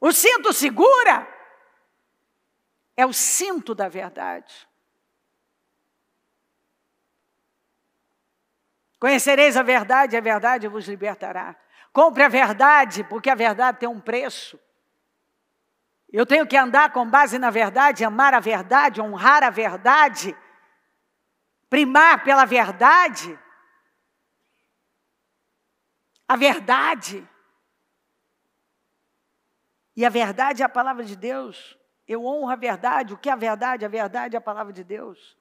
O cinto segura é o cinto da verdade. Conhecereis a verdade, a verdade vos libertará. Compre a verdade, porque a verdade tem um preço. Eu tenho que andar com base na verdade, amar a verdade, honrar a verdade, primar pela verdade. A verdade. E a verdade é a palavra de Deus. Eu honro a verdade. O que é a verdade? A verdade é a palavra de Deus.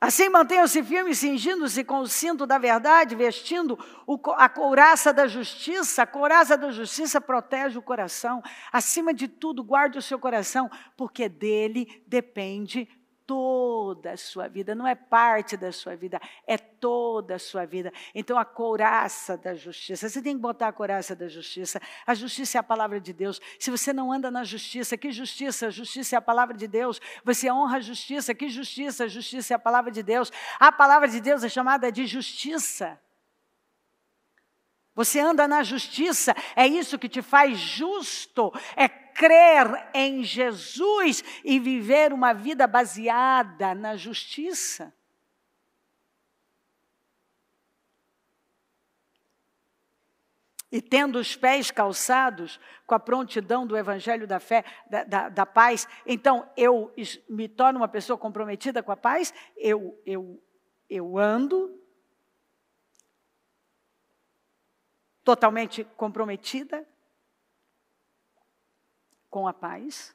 Assim mantenham-se firmes, cingindo-se com o cinto da verdade, vestindo o, a couraça da justiça. A couraça da justiça protege o coração. Acima de tudo, guarde o seu coração, porque dele depende toda a sua vida. Não é parte da sua vida, é toda a sua vida. Então, a couraça da justiça. Você tem que botar a couraça da justiça. A justiça é a palavra de Deus. Se você não anda na justiça, que justiça? A justiça é a palavra de Deus. Você honra a justiça, que justiça? A justiça é a palavra de Deus. A palavra de Deus é chamada de justiça. Você anda na justiça, é isso que te faz justo, é crer em Jesus e viver uma vida baseada na justiça. E tendo os pés calçados com a prontidão do evangelho da fé, da, da, da paz, então eu me torno uma pessoa comprometida com a paz, eu, eu, eu ando totalmente comprometida com a paz,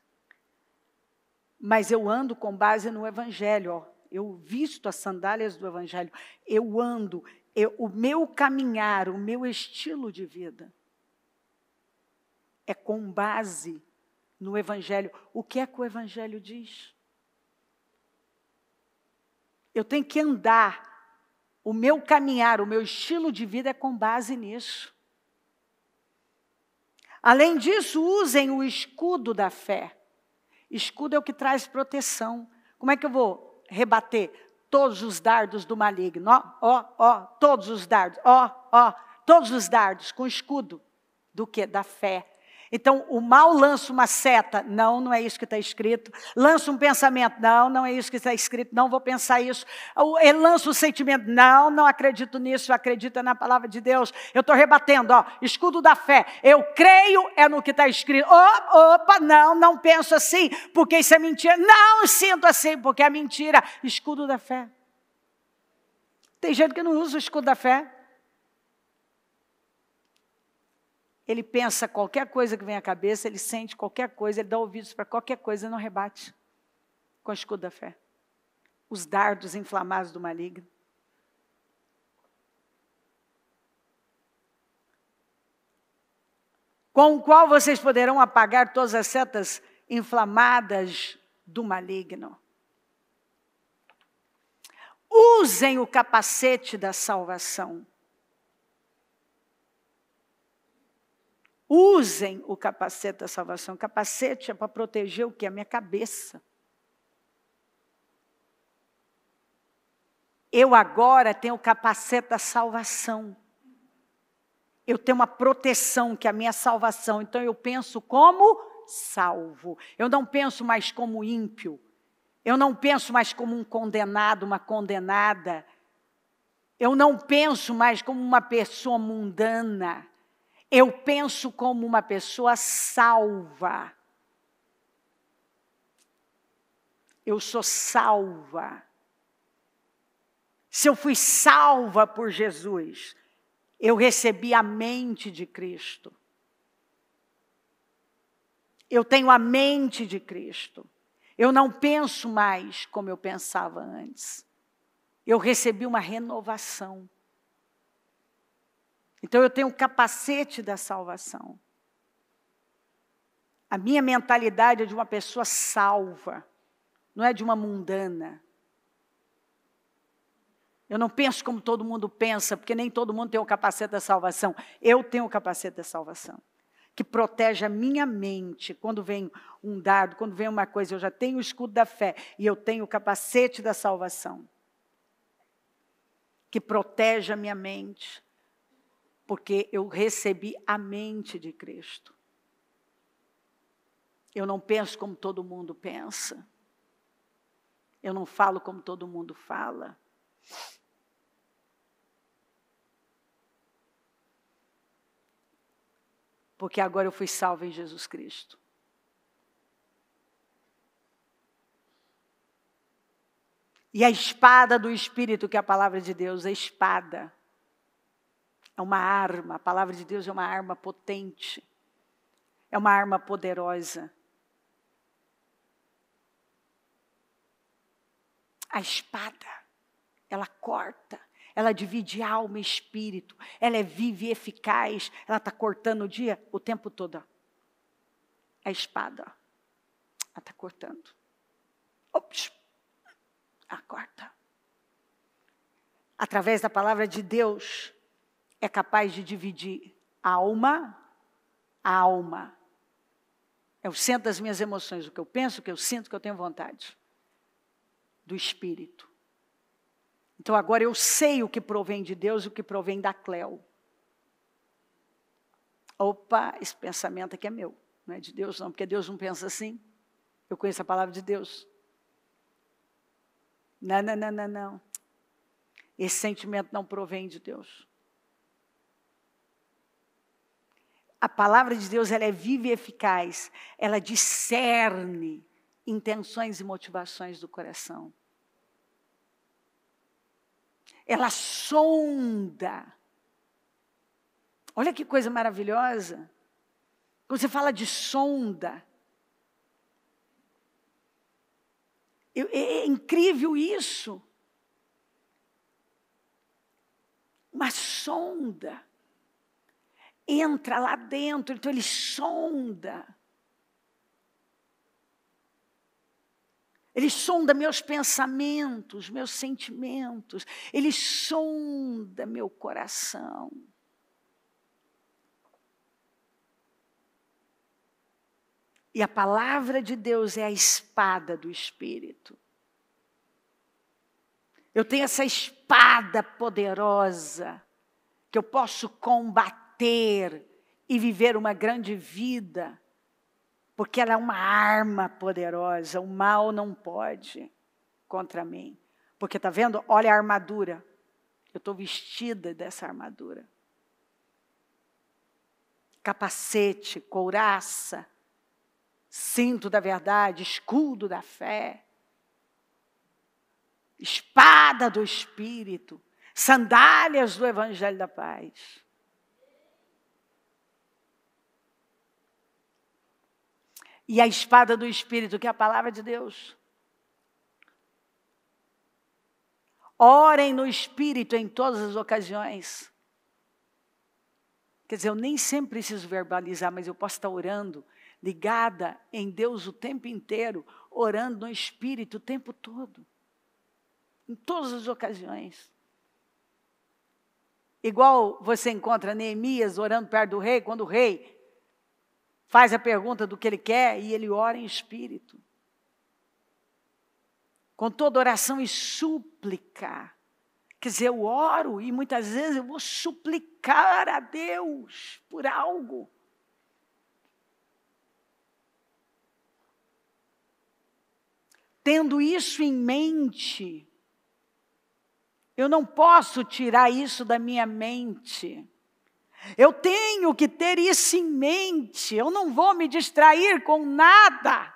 mas eu ando com base no evangelho, ó. Eu visto as sandálias do evangelho, eu ando, eu, o meu caminhar, o meu estilo de vida é com base no evangelho. O que é que o evangelho diz? Eu tenho que andar, o meu caminhar, o meu estilo de vida é com base nisso. Além disso, usem o escudo da fé. Escudo é o que traz proteção. Como é que eu vou rebater todos os dardos do maligno? Ó, ó, ó, todos os dardos, ó, ó, todos os dardos com escudo. Do quê? Da fé. Então, o mal lança uma seta. Não, não é isso que está escrito. Lança um pensamento. Não, não é isso que está escrito. Não vou pensar isso. Ele lança um sentimento. Não, não acredito nisso. Acredita na palavra de Deus. Eu estou rebatendo. Ó, escudo da fé. Eu creio é no que está escrito. Oh, opa, não, não penso assim, porque isso é mentira. Não sinto assim, porque é mentira. Escudo da fé. Tem gente que não usa o escudo da fé. Ele pensa qualquer coisa que vem à cabeça, ele sente qualquer coisa, ele dá ouvidos para qualquer coisa e não rebate com o escudo da fé. Os dardos inflamados do maligno. Com o qual vocês poderão apagar todas as setas inflamadas do maligno. Usem o capacete da salvação. Usem o capacete da salvação. O capacete é para proteger o que? A minha cabeça. Eu agora tenho o capacete da salvação. Eu tenho uma proteção que é a minha salvação. Então eu penso como salvo. Eu não penso mais como ímpio. Eu não penso mais como um condenado, uma condenada. Eu não penso mais como uma pessoa mundana. Eu penso como uma pessoa salva. Eu sou salva. Se eu fui salva por Jesus, eu recebi a mente de Cristo. Eu tenho a mente de Cristo. Eu não penso mais como eu pensava antes. Eu recebi uma renovação. Então, eu tenho o capacete da salvação. A minha mentalidade é de uma pessoa salva, não é de uma mundana. Eu não penso como todo mundo pensa, porque nem todo mundo tem o capacete da salvação. Eu tenho o capacete da salvação, que protege a minha mente. Quando vem um dardo, quando vem uma coisa, eu já tenho o escudo da fé e eu tenho o capacete da salvação. que proteja a minha mente, porque eu recebi a mente de Cristo. Eu não penso como todo mundo pensa. Eu não falo como todo mundo fala. Porque agora eu fui salvo em Jesus Cristo. E a espada do Espírito, que é a palavra de Deus, é espada. É uma arma, a palavra de Deus é uma arma potente. É uma arma poderosa. A espada, ela corta, ela divide alma e espírito, ela é viva e eficaz, ela está cortando o dia, o tempo todo. A espada, ela está cortando. Ops, ela corta. Através da palavra de Deus, é capaz de dividir alma a alma. É o centro das minhas emoções, o que eu penso, o que eu sinto, o que eu tenho vontade. Do Espírito. Então agora eu sei o que provém de Deus e o que provém da Cléo. Opa, esse pensamento aqui é meu, não é de Deus não, porque Deus não pensa assim. Eu conheço a palavra de Deus. Não, não, não, não, não. Esse sentimento não provém de Deus. A palavra de Deus, ela é viva e eficaz, ela discerne intenções e motivações do coração. Ela sonda. Olha que coisa maravilhosa. Quando você fala de sonda, é incrível isso. Uma sonda entra lá dentro, então ele sonda. Ele sonda meus pensamentos, meus sentimentos. Ele sonda meu coração. E a palavra de Deus é a espada do Espírito. Eu tenho essa espada poderosa que eu posso combater e viver uma grande vida. Porque ela é uma arma poderosa, o mal não pode contra mim. Porque, está vendo? Olha a armadura. Eu estou vestida dessa armadura. Capacete, couraça, cinto da verdade, escudo da fé, espada do Espírito, sandálias do Evangelho da Paz. E a espada do Espírito, que é a palavra de Deus. Orem no Espírito em todas as ocasiões. Quer dizer, eu nem sempre preciso verbalizar, mas eu posso estar orando, ligada em Deus o tempo inteiro, orando no Espírito o tempo todo. Em todas as ocasiões. Igual você encontra Neemias orando perto do rei, quando o rei faz a pergunta do que ele quer e ele ora em espírito. Com toda oração e súplica. Quer dizer, eu oro e muitas vezes eu vou suplicar a Deus por algo. Tendo isso em mente, eu não posso tirar isso da minha mente. Eu tenho que ter isso em mente. Eu não vou me distrair com nada.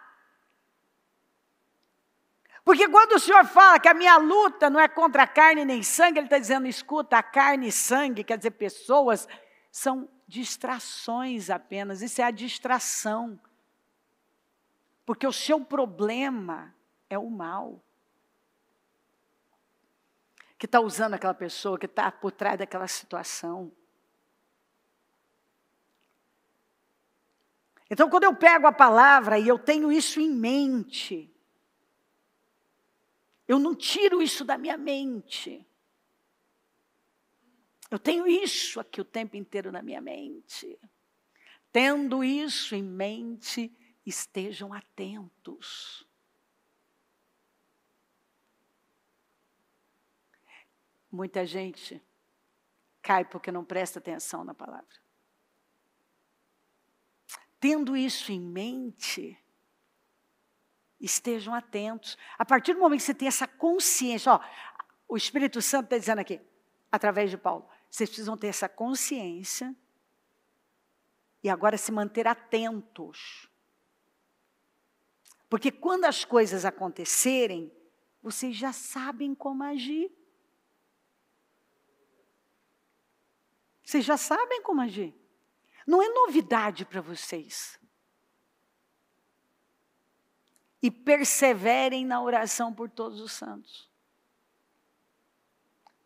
Porque quando o Senhor fala que a minha luta não é contra a carne nem sangue, Ele está dizendo, escuta, a carne e sangue, quer dizer, pessoas, são distrações apenas. Isso é a distração. Porque o seu problema é o mal. Que está usando aquela pessoa, que está por trás daquela situação. Então, quando eu pego a palavra e eu tenho isso em mente, eu não tiro isso da minha mente. Eu tenho isso aqui o tempo inteiro na minha mente. Tendo isso em mente, estejam atentos. Muita gente cai porque não presta atenção na palavra. Tendo isso em mente, estejam atentos. A partir do momento que você tem essa consciência, ó, o Espírito Santo está dizendo aqui, através de Paulo, vocês precisam ter essa consciência e agora se manter atentos. Porque quando as coisas acontecerem, vocês já sabem como agir. Vocês já sabem como agir. Não é novidade para vocês. E perseverem na oração por todos os santos.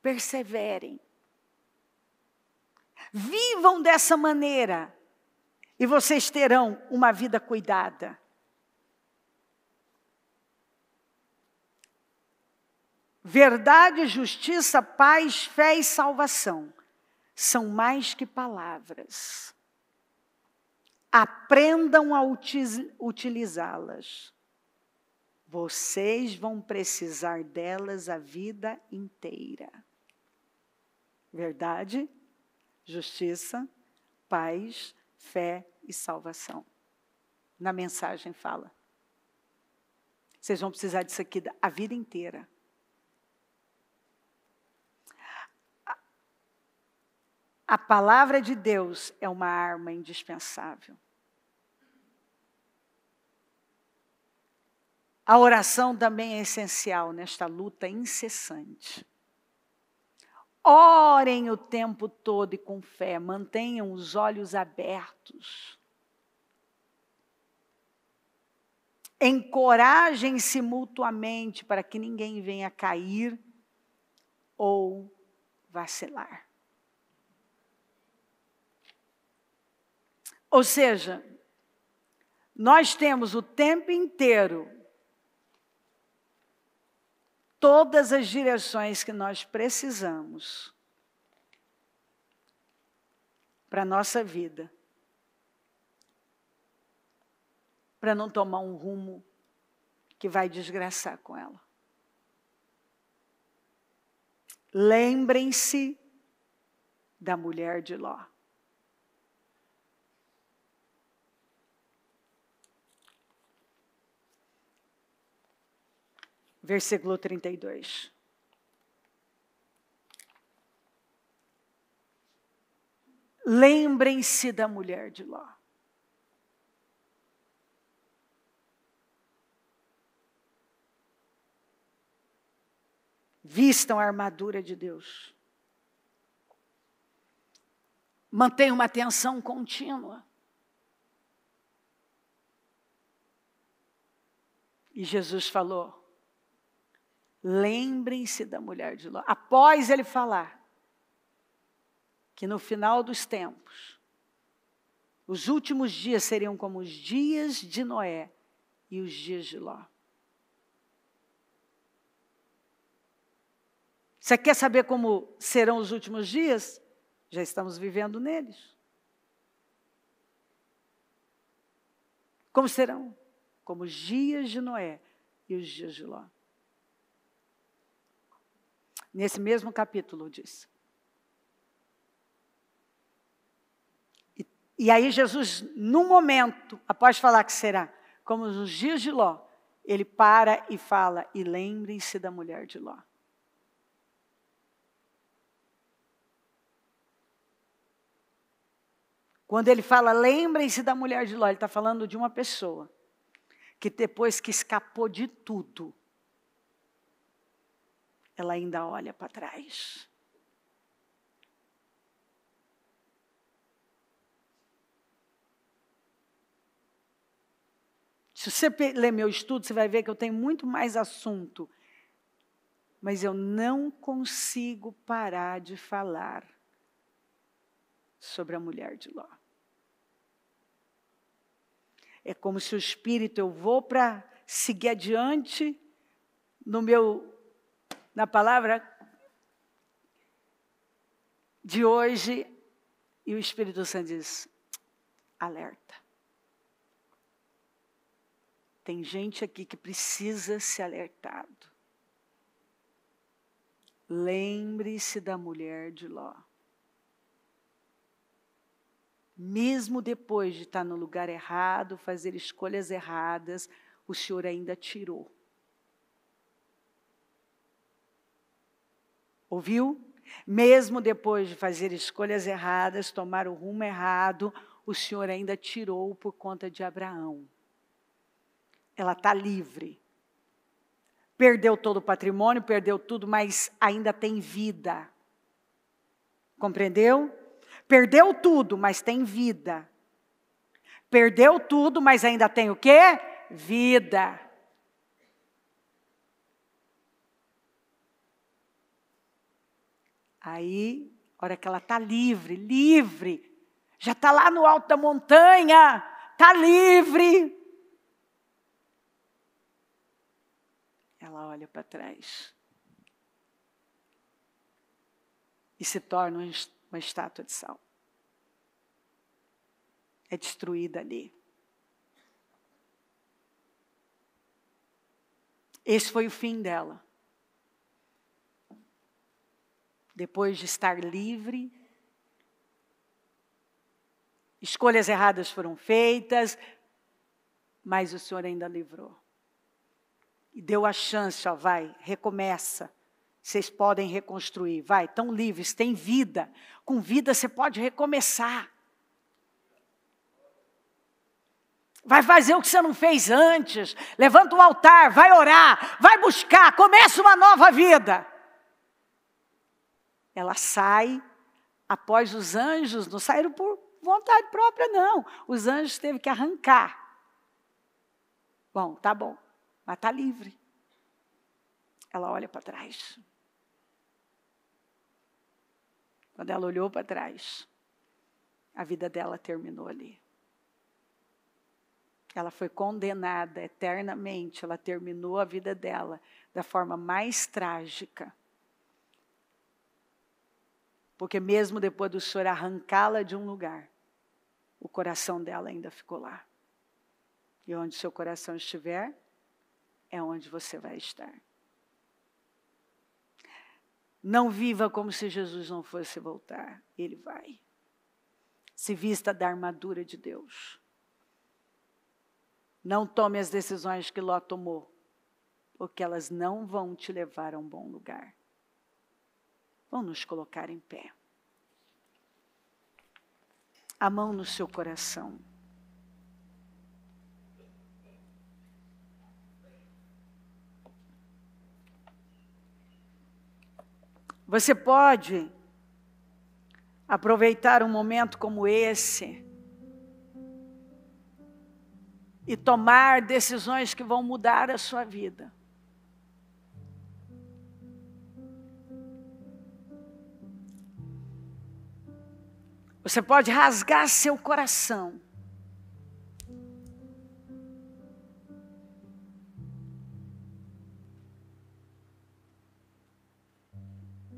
Perseverem. Vivam dessa maneira e vocês terão uma vida cuidada. Verdade, justiça, paz, fé e salvação são mais que palavras. Aprendam a utilizá-las. Vocês vão precisar delas a vida inteira. Verdade, justiça, paz, fé e salvação. Na mensagem fala. Vocês vão precisar disso aqui a vida inteira. A palavra de Deus é uma arma indispensável. A oração também é essencial nesta luta incessante. Orem o tempo todo e com fé, mantenham os olhos abertos. Encorajem-se mutuamente para que ninguém venha cair ou vacilar. Ou seja, nós temos o tempo inteiro todas as direções que nós precisamos para a nossa vida, para não tomar um rumo que vai desgraçar com ela. Lembrem-se da mulher de Ló. Versículo trinta e dois. Lembrem-se da mulher de Ló. Vistam a armadura de Deus. Mantenham uma atenção contínua. E Jesus falou, lembrem-se da mulher de Ló. Após ele falar que no final dos tempos, os últimos dias seriam como os dias de Noé e os dias de Ló. Você quer saber como serão os últimos dias? Já estamos vivendo neles. Como serão? Como os dias de Noé e os dias de Ló. Nesse mesmo capítulo diz. E, e aí Jesus, num momento, após falar que será como nos dias de Ló, ele para e fala, e lembrem-se da mulher de Ló. Quando ele fala, lembrem-se da mulher de Ló, ele está falando de uma pessoa que depois que escapou de tudo, ela ainda olha para trás. Se você ler meu estudo, você vai ver que eu tenho muito mais assunto. Mas eu não consigo parar de falar sobre a mulher de Ló. É como se o espírito, eu vou para seguir adiante no meu... Na palavra de hoje, e o Espírito Santo diz, alerta. Tem gente aqui que precisa ser alertado. Lembre-se da mulher de Ló. Mesmo depois de estar no lugar errado, fazer escolhas erradas, o Senhor ainda tirou. Ouviu? Mesmo depois de fazer escolhas erradas, tomar o rumo errado, o Senhor ainda tirou por conta de Abraão. Ela está livre. Perdeu todo o patrimônio, perdeu tudo, mas ainda tem vida. Compreendeu? Perdeu tudo, mas tem vida. Perdeu tudo, mas ainda tem o quê? Vida. Aí, a hora que ela está livre, livre, já está lá no alto da montanha, está livre. Ela olha para trás e se torna uma estátua de sal. É destruída ali. Esse foi o fim dela. Depois de estar livre, escolhas erradas foram feitas, mas o Senhor ainda livrou. E deu a chance, ó, vai, recomeça. Vocês podem reconstruir, vai, estão livres, tem vida. Com vida você pode recomeçar. Vai fazer o que você não fez antes. Levanta o altar, vai orar, vai buscar, começa uma nova vida. Ela sai após os anjos, não saíram por vontade própria, não. Os anjos teve que arrancar. Bom, tá bom. Mas está livre. Ela olha para trás. Quando ela olhou para trás, a vida dela terminou ali. Ela foi condenada eternamente. Ela terminou a vida dela da forma mais trágica. Porque mesmo depois do Senhor arrancá-la de um lugar, o coração dela ainda ficou lá. E onde seu coração estiver, é onde você vai estar. Não viva como se Jesus não fosse voltar. Ele vai. Se vista da armadura de Deus. Não tome as decisões que Ló tomou, porque elas não vão te levar a um bom lugar. Vão nos colocar em pé. A mão no seu coração. Você pode aproveitar um momento como esse e tomar decisões que vão mudar a sua vida. Você pode rasgar seu coração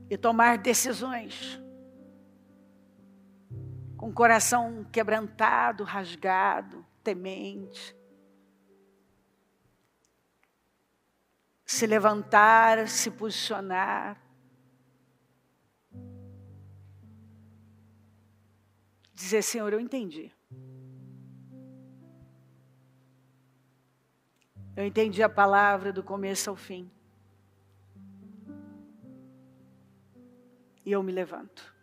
e tomar decisões com o coração quebrantado, rasgado, temente. Se levantar, se posicionar. Dizer, Senhor, eu entendi. Eu entendi a palavra do começo ao fim. E eu me levanto.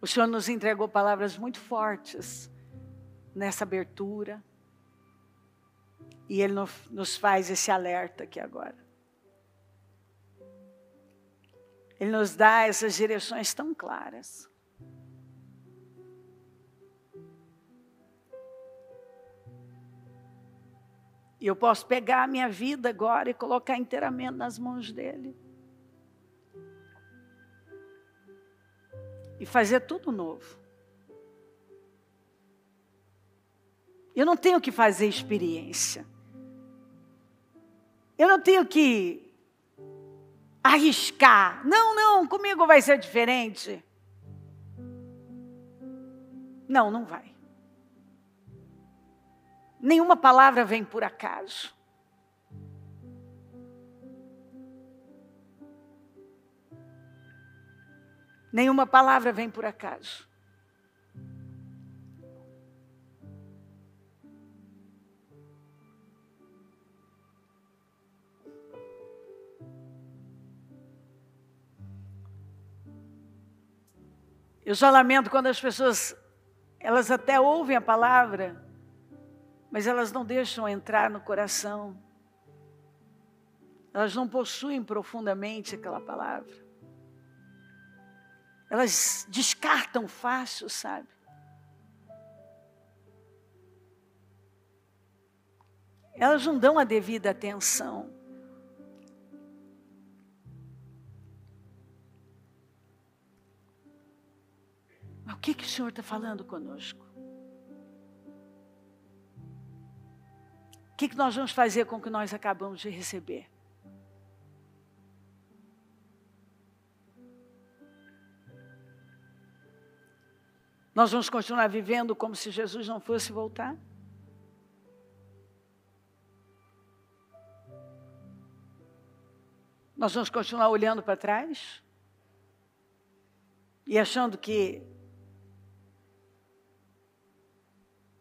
O Senhor nos entregou palavras muito fortes nessa abertura. E Ele nos faz esse alerta aqui agora. Ele nos dá essas direções tão claras. E eu posso pegar a minha vida agora e colocar inteiramente nas mãos dele. E fazer tudo novo. Eu não tenho que fazer experiência. Eu não tenho que arriscar. Não, não, comigo vai ser diferente. Não, não vai. Nenhuma palavra vem por acaso. Nenhuma palavra vem por acaso. Eu só lamento quando as pessoas, elas até ouvem a palavra, mas elas não deixam entrar no coração. Elas não possuem profundamente aquela palavra. Elas descartam fácil, sabe? Elas não dão a devida atenção. Mas o que que o Senhor está falando conosco? O que que nós vamos fazer com o que nós acabamos de receber? Nós vamos continuar vivendo como se Jesus não fosse voltar? Nós vamos continuar olhando para trás? E achando que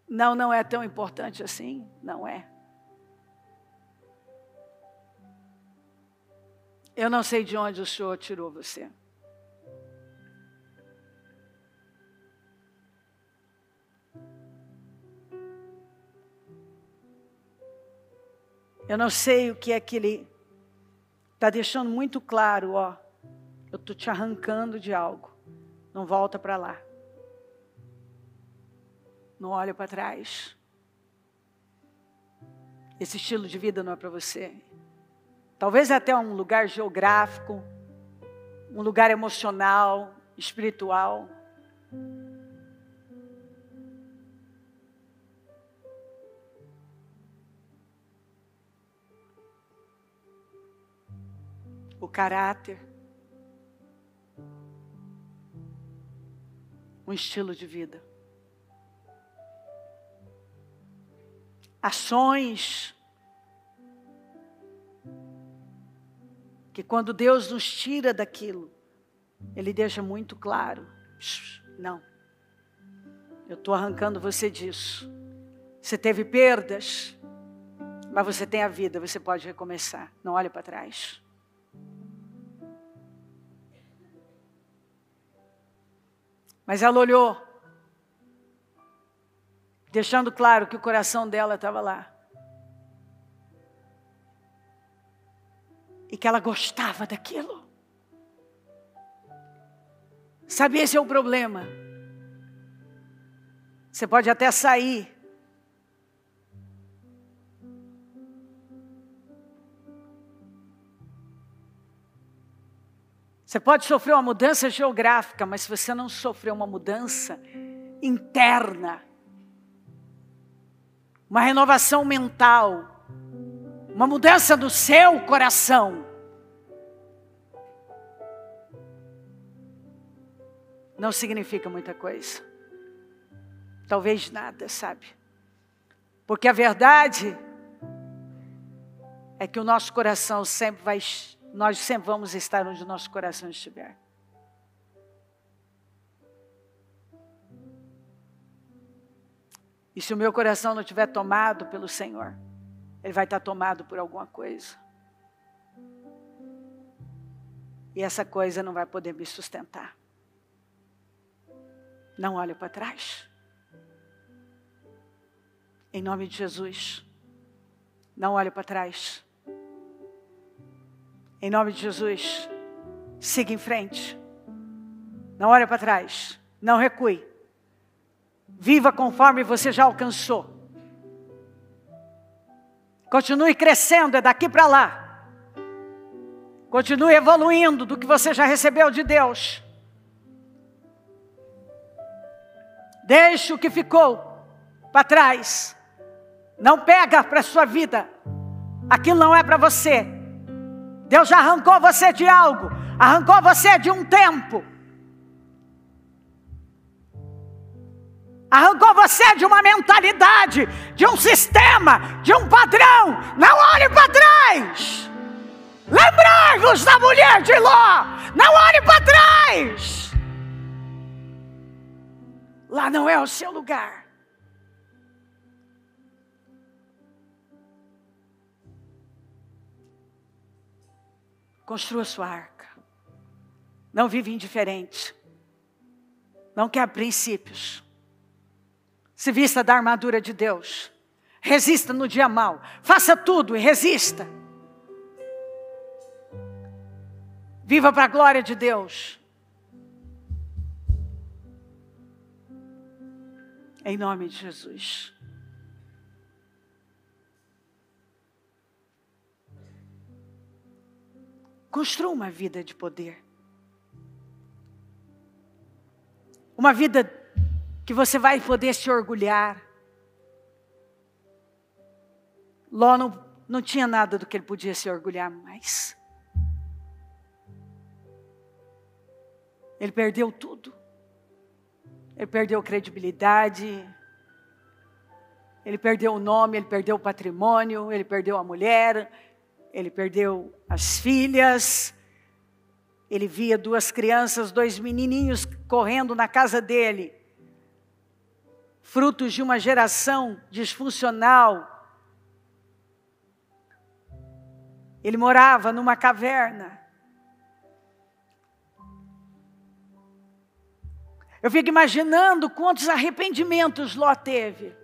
não, não é tão importante assim? Não é. Eu não sei de onde o Senhor tirou você. Eu não sei o que é que ele está deixando muito claro, ó. Eu estou te arrancando de algo. Não volta para lá. Não olha para trás. Esse estilo de vida não é para você. Talvez até um lugar geográfico, um lugar emocional, espiritual. O caráter, um estilo de vida, ações que, quando Deus nos tira daquilo, Ele deixa muito claro: não, eu estou arrancando você disso. Você teve perdas, mas você tem a vida, você pode recomeçar. Não olhe para trás. Mas ela olhou, deixando claro que o coração dela estava lá. E que ela gostava daquilo. Sabe, esse é o problema. Você pode até sair. Você pode sofrer uma mudança geográfica, mas se você não sofrer uma mudança interna, uma renovação mental, uma mudança do seu coração, não significa muita coisa. Talvez nada, sabe? Porque a verdade é que o nosso coração sempre vai... Nós sempre vamos estar onde o nosso coração estiver. E se o meu coração não estiver tomado pelo Senhor, ele vai estar tomado por alguma coisa. E essa coisa não vai poder me sustentar. Não olhe para trás. Em nome de Jesus, não olhe para trás. Em nome de Jesus, siga em frente. Não olhe para trás. Não recue. Viva conforme você já alcançou. Continue crescendo, é daqui para lá. Continue evoluindo do que você já recebeu de Deus. Deixe o que ficou para trás. Não pega para a sua vida. Aquilo não é para você. Deus já arrancou você de algo, arrancou você de um tempo, arrancou você de uma mentalidade, de um sistema, de um padrão. Não olhe para trás. Lembrai-vos da mulher de Ló. Não olhe para trás. Lá não é o seu lugar. Construa sua arca. Não vive indiferente. Não quebra princípios. Se vista da armadura de Deus. Resista no dia mau. Faça tudo e resista. Viva para a glória de Deus. Em nome de Jesus. Construa uma vida de poder. Uma vida que você vai poder se orgulhar. Ló não, não tinha nada do que ele podia se orgulhar mais. Ele perdeu tudo. Ele perdeu credibilidade. Ele perdeu o nome, ele perdeu o patrimônio, ele perdeu a mulher, ele perdeu as filhas. Ele via duas crianças, dois menininhos correndo na casa dele. Frutos de uma geração disfuncional. Ele morava numa caverna. Eu fico imaginando quantos arrependimentos Ló teve.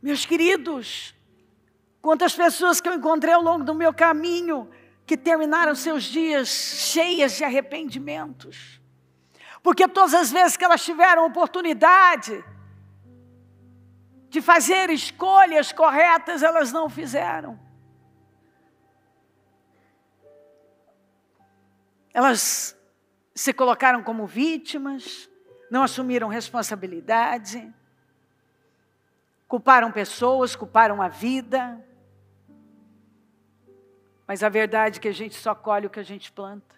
Meus queridos, quantas pessoas que eu encontrei ao longo do meu caminho que terminaram seus dias cheias de arrependimentos. Porque todas as vezes que elas tiveram oportunidade de fazer escolhas corretas, elas não fizeram. Elas se colocaram como vítimas, não assumiram responsabilidade, culparam pessoas, culparam a vida. Mas a verdade é que a gente só colhe o que a gente planta.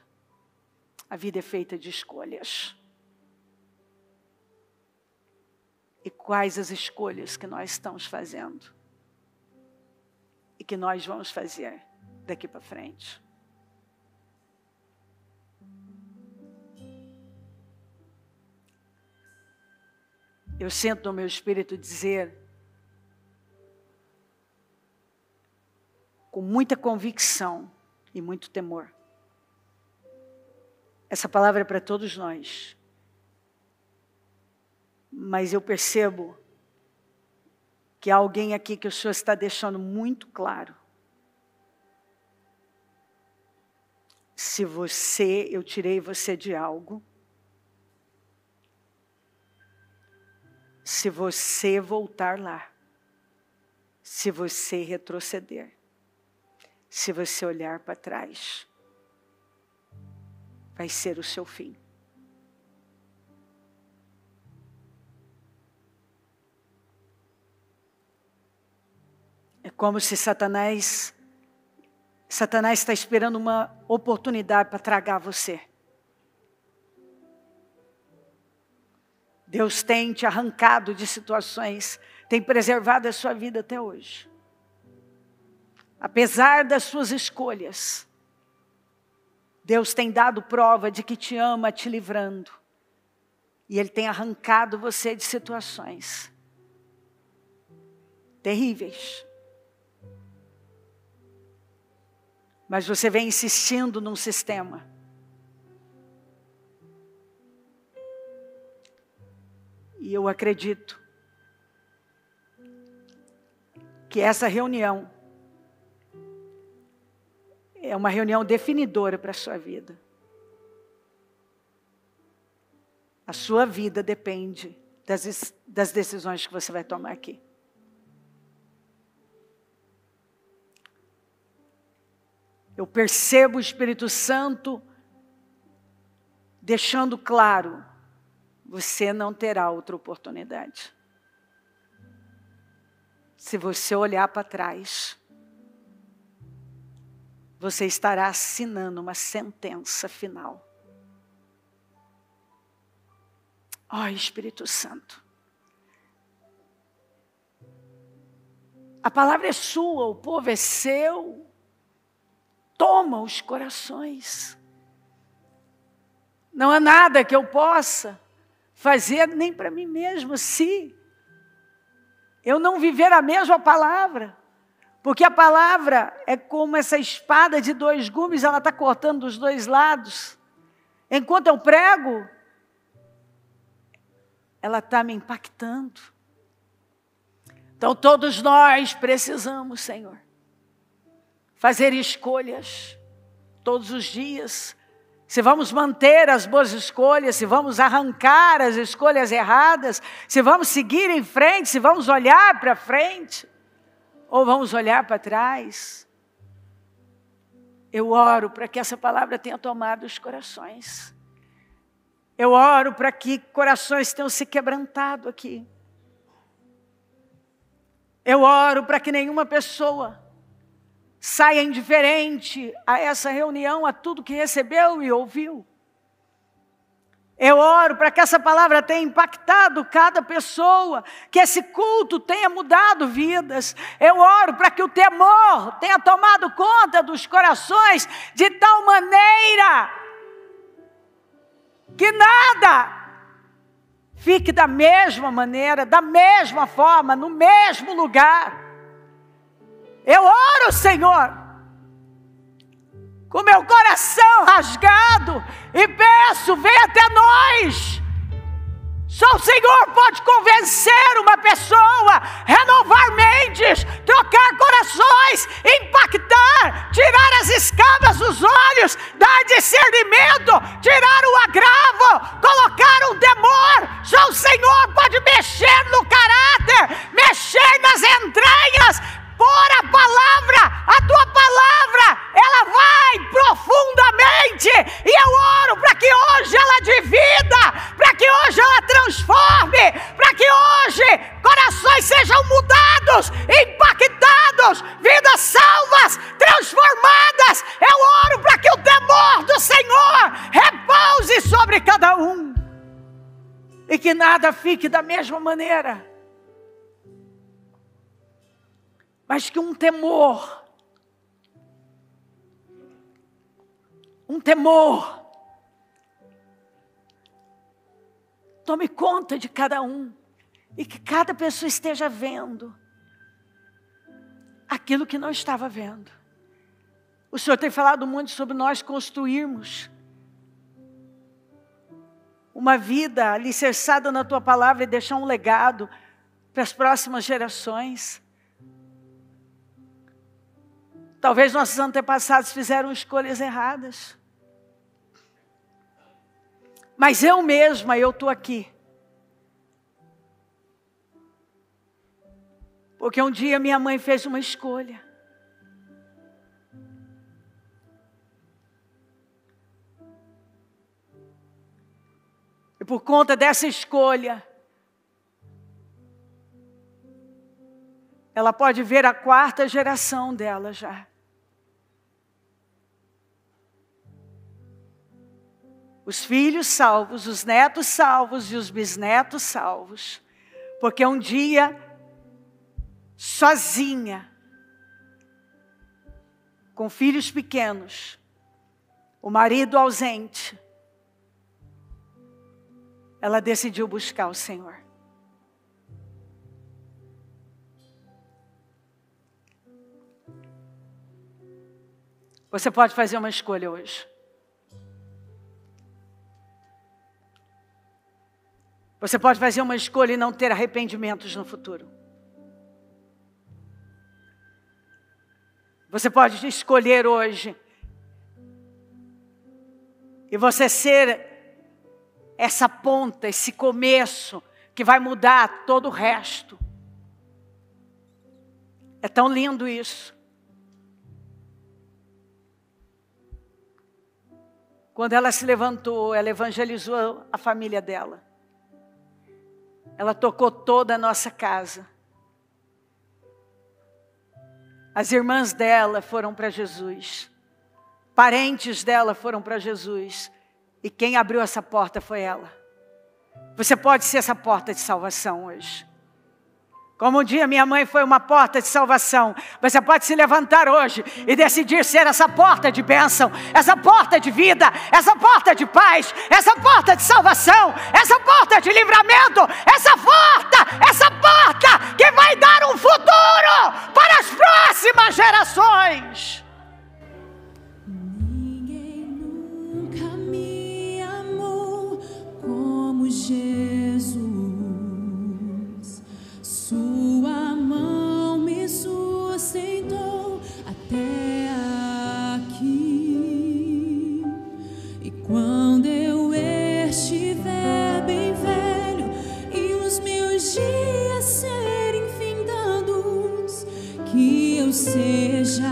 A vida é feita de escolhas. E quais as escolhas que nós estamos fazendo e que nós vamos fazer daqui para frente. Eu sinto no meu espírito dizer, com muita convicção e muito temor, essa palavra é para todos nós. Mas eu percebo que há alguém aqui que o Senhor está deixando muito claro. Se você, eu tirei você de algo, se você voltar lá, se você retroceder, se você olhar para trás, vai ser o seu fim. É como se Satanás, Satanás está esperando uma oportunidade para tragar você. Deus tem te arrancado de situações, tem preservado a sua vida até hoje. Apesar das suas escolhas, Deus tem dado prova de que te ama, te livrando. E Ele tem arrancado você de situações terríveis. Mas você vem insistindo num sistema. E eu acredito que essa reunião é uma reunião definidora para a sua vida. A sua vida depende das, das decisões que você vai tomar aqui. Eu percebo o Espírito Santo deixando claro, você não terá outra oportunidade. Se você olhar para trás, você estará assinando uma sentença final. Ó, Espírito Santo, a palavra é sua, o povo é seu. Toma os corações Não há nada que eu possa fazer nem para mim mesmo, se eu não viver a mesma palavra. Porque a palavra é como essa espada de dois gumes, ela está cortando dos dois lados. Enquanto eu prego, ela está me impactando. Então todos nós precisamos, Senhor, fazer escolhas todos os dias. Se vamos manter as boas escolhas, se vamos arrancar as escolhas erradas, se vamos seguir em frente, se vamos olhar para frente, ou vamos olhar para trás. Eu oro para que essa palavra tenha tomado os corações. Eu oro para que corações tenham se quebrantado aqui. Eu oro para que nenhuma pessoa saia indiferente a essa reunião, a tudo que recebeu e ouviu. Eu oro para que essa palavra tenha impactado cada pessoa, que esse culto tenha mudado vidas. Eu oro para que o temor tenha tomado conta dos corações de tal maneira que nada fique da mesma maneira, da mesma forma, no mesmo lugar. Eu oro, Senhor, com meu coração rasgado e peço, vem até nós. Só o Senhor pode convencer uma pessoa, renovar mentes, trocar corações, impactar, tirar as escamas dos olhos, dar discernimento, tirar o agravo, colocar um temor. Só o Senhor pode mexer no caráter, mexer nas entranhas, por a palavra, a tua palavra, ela vai profundamente, e eu oro para que hoje ela divida, para que hoje ela transforme, para que hoje corações sejam mudados, impactados, vidas salvas, transformadas. Eu oro para que o temor do Senhor repouse sobre cada um, e que nada fique da mesma maneira, mas que um temor, um temor, tome conta de cada um, e que cada pessoa esteja vendo aquilo que não estava vendo. O Senhor tem falado muito sobre nós construirmos uma vida alicerçada na tua palavra e deixar um legado para as próximas gerações. Talvez nossos antepassados fizeram escolhas erradas. Mas eu mesma, eu estou aqui. Porque um dia minha mãe fez uma escolha. E por conta dessa escolha, ela pode ver a quarta geração dela já. Os filhos salvos, os netos salvos e os bisnetos salvos. Porque um dia, sozinha, com filhos pequenos, o marido ausente, ela decidiu buscar o Senhor. Você pode fazer uma escolha hoje. Você pode fazer uma escolha e não ter arrependimentos no futuro. Você pode escolher hoje e você ser essa ponta, esse começo que vai mudar todo o resto. É tão lindo isso. Quando ela se levantou, ela evangelizou a família dela. Ela tocou toda a nossa casa. As irmãs dela foram para Jesus. Parentes dela foram para Jesus. E quem abriu essa porta foi ela. Você pode ser essa porta de salvação hoje. Como um dia minha mãe foi uma porta de salvação, você pode se levantar hoje e decidir ser essa porta de bênção, essa porta de vida, essa porta de paz, essa porta de salvação, essa porta de livramento, essa porta, essa porta que vai dar um futuro para as próximas gerações. Ninguém nunca me amou como Jesus. Sua mão me sustentou até aqui. E quando eu estiver bem velho e os meus dias serem findados, que eu seja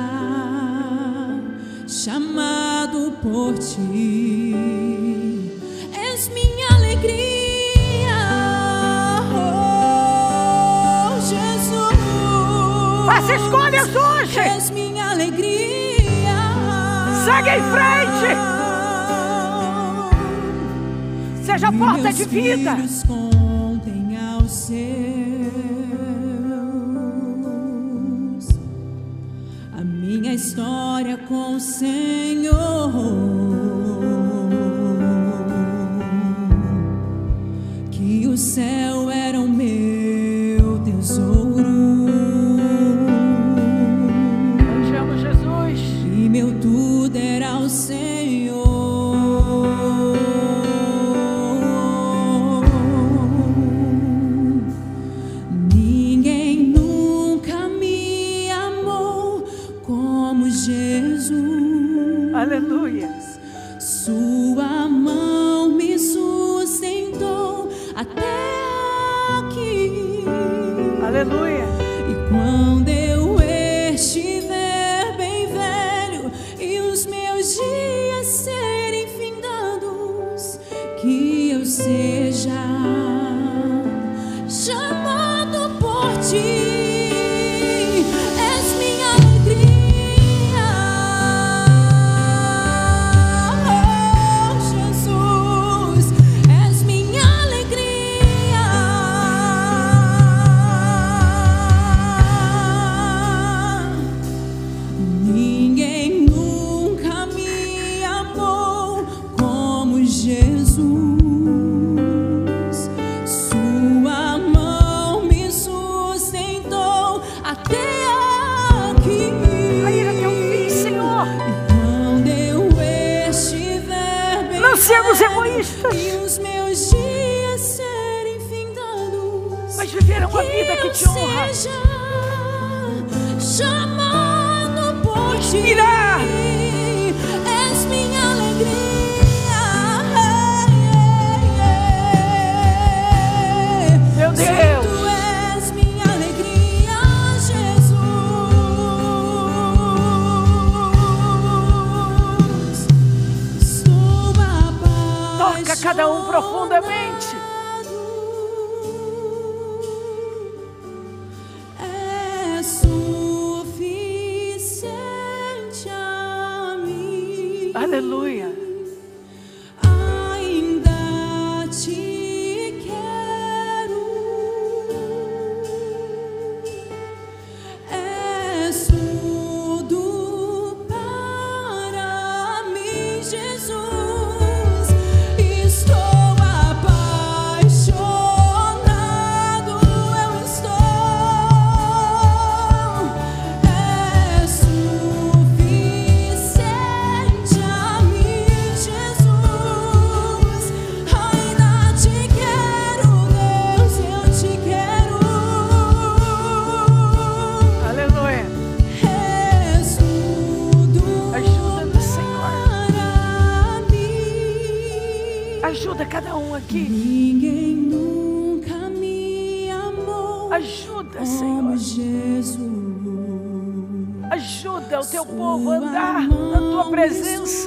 chamado por ti. És minha alegria. Faça escolhas hoje. És minha alegria. Segue em frente. Seja porta de vida. Meus filhos contem aos seus a minha história com o Senhor, que o céu era o meu tesouro. Meu tudo era o Senhor. Ninguém nunca me amou como Jesus. Aleluia. Sua mão me sustentou até aqui. Aleluia. E quando eu estiver dias serem findados, que eu seja chamado por ti. E os meus dias serem findados, mas viveram uma vida que te honra. Chamado por ti. Inspirar. És minha alegria. Meu Deus, tu és minha alegria, Jesus. Toca cada um profundamente. É suficiente a mim. Aleluia. Ainda te quero. É tudo para mim, Jesus. Ajuda cada um aqui. Ninguém nunca me amou. Ajuda, Senhor. Jesus. Ajuda o teu povo a andar na tua presença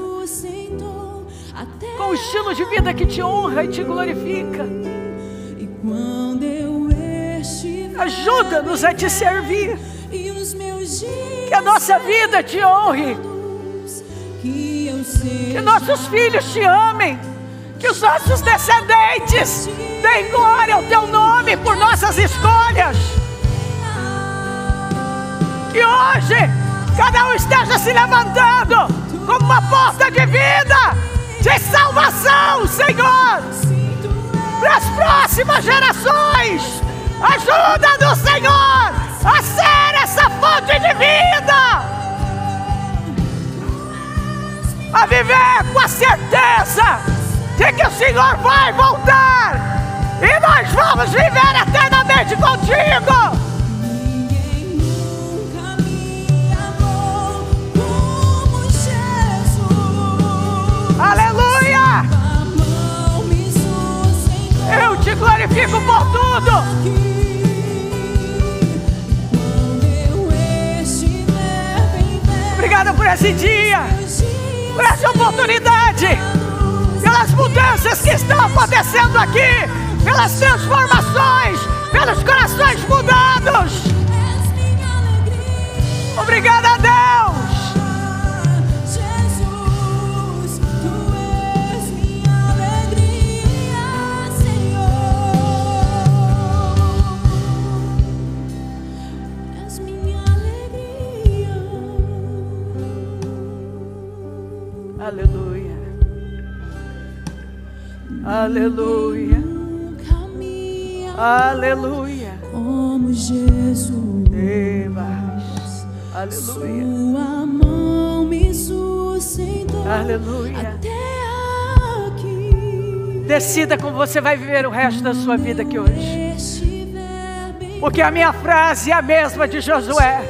com o estilo de vida que te honra e te glorifica. E quando eu estiver, ajuda-nos a te servir. E os meus dias, que a nossa vida te honre. Que eu seja, que nossos filhos te amem. Que os nossos descendentes deem glória ao teu nome por nossas escolhas. Que hoje cada um esteja se levantando como uma porta de vida, de salvação, Senhor, para as próximas gerações. Ajuda-nos, Senhor, a ser essa fonte de vida, a viver com a certeza de que o Senhor vai voltar e nós vamos viver eternamente contigo. Aleluia! Eu te glorifico por tudo. Obrigado por esse dia, por essa oportunidade, pelas mudanças que estão acontecendo aqui, pelas transformações, pelos corações mudados. Obrigado a Deus. Aleluia, aleluia, aleluia. Como Jesus, aleluia. Sua mão me sustentou, aleluia, até aqui. Decida como você vai viver o resto da sua vida aqui hoje, porque a minha frase é a mesma de Josué: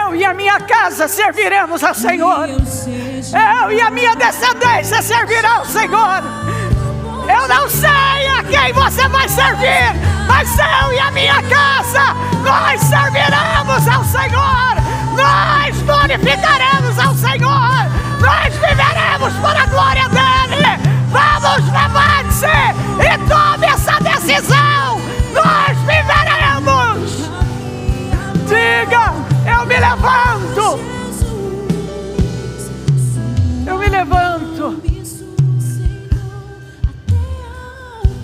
eu e a minha casa serviremos ao Senhor. Eu e a minha descendência servirão ao Senhor. Eu não sei a quem você vai servir, mas eu e a minha casa, nós serviremos ao Senhor. Nós glorificaremos ao Senhor. Nós viveremos para a glória dEle. Vamos, levante-se e tome essa decisão. Nós viveremos. Diga, eu me levanto. Eu me levanto.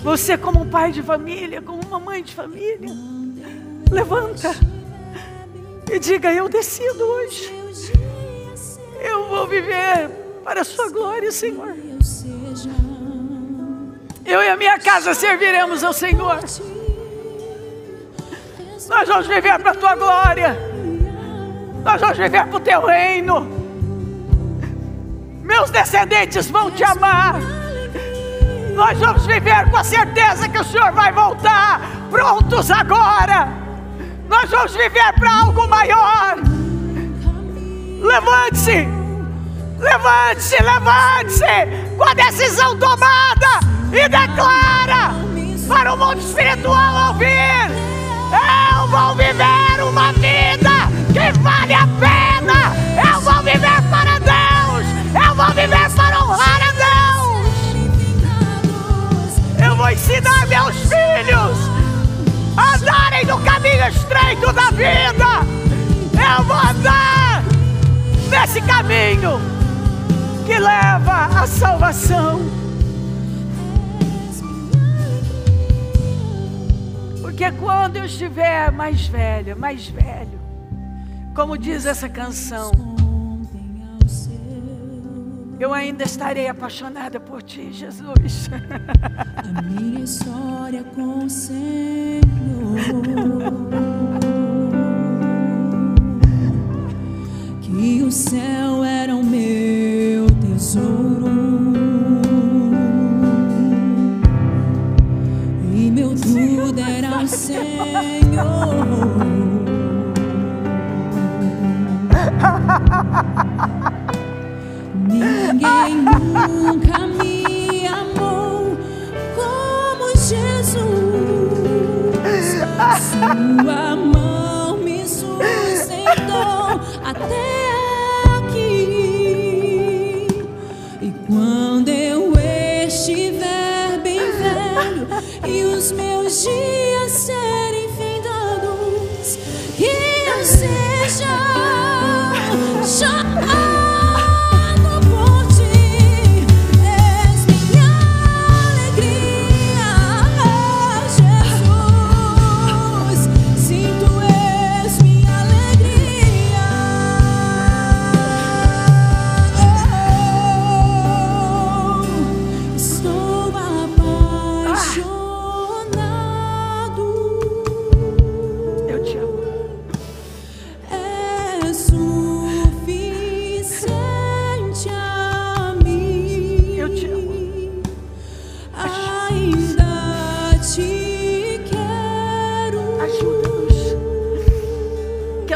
Você, como um pai de família, como uma mãe de família, levanta e diga: eu decido hoje, eu vou viver para a sua glória, Senhor. Eu e a minha casa serviremos ao Senhor. Nós vamos viver para a tua glória. Nós vamos viver para o teu reino. Meus descendentes vão te amar. Nós vamos viver com a certeza que o Senhor vai voltar. Prontos agora. Nós vamos viver para algo maior. Levante-se. Levante-se, levante-se. Com a decisão tomada. E declara para o mundo espiritual ouvir: eu vou viver uma vida que vale a pena. Eu vou viver para Deus. Eu vou viver para honrar a Deus. Eu vou ensinar meus filhos a andarem no caminho estreito da vida. Eu vou andar nesse caminho que leva à salvação. Porque quando eu estiver mais velha, mais velho, como diz essa canção, eu ainda estarei apaixonada por ti, Jesus. A minha história com o Senhor. Que o céu era o meu tesouro e meu tudo era o Senhor. Ninguém nunca me amou como Jesus. A sua mão me sustentou até aqui. E quando eu estiver bem velho e os meus dias serem findados, que eu seja chamado. Aleluia.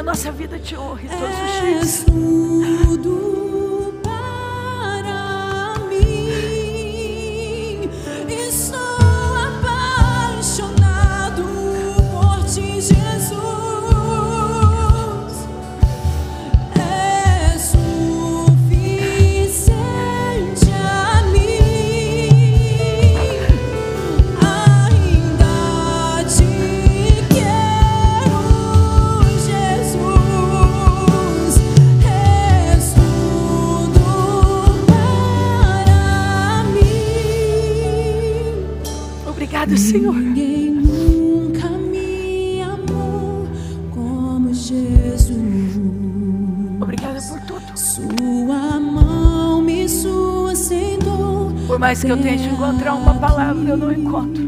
a nossa vida te honre todos os dias. És tudo para mim. Estou apaixonado por ti, Jesus. Obrigado, Senhor. Ninguém nunca me amou como Jesus. Obrigada por tudo. Sua mão me sustentou. Por mais que eu tente encontrar uma palavra, eu não encontro.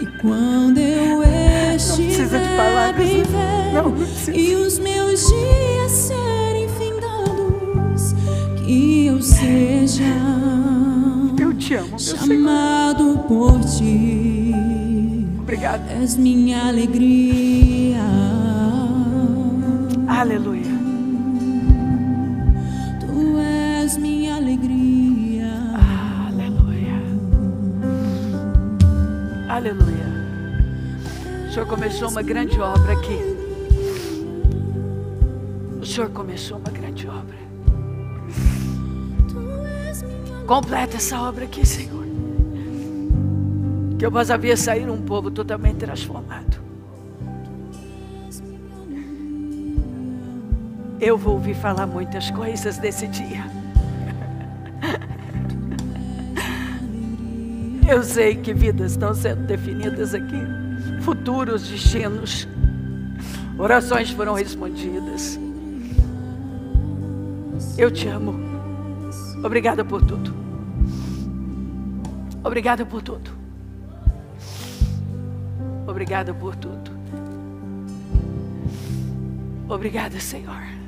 E quando eu estiver, não precisa de palavras, não precisa. E os meus dias serem findados, que eu seja te amo, chamado por ti. Obrigado. És minha alegria. Aleluia. Tu és minha alegria. Aleluia. Aleluia. O Senhor começou uma grande obra aqui. O Senhor começou uma grande obra. Completa essa obra aqui, Senhor. Que eu possa ver sair um povo totalmente transformado. Eu vou ouvir falar muitas coisas desse dia. Eu sei que vidas estão sendo definidas aqui. Futuros destinos. Orações foram respondidas. Eu te amo. Obrigada por tudo. Obrigada por tudo. Obrigada por tudo. Obrigada, Senhor.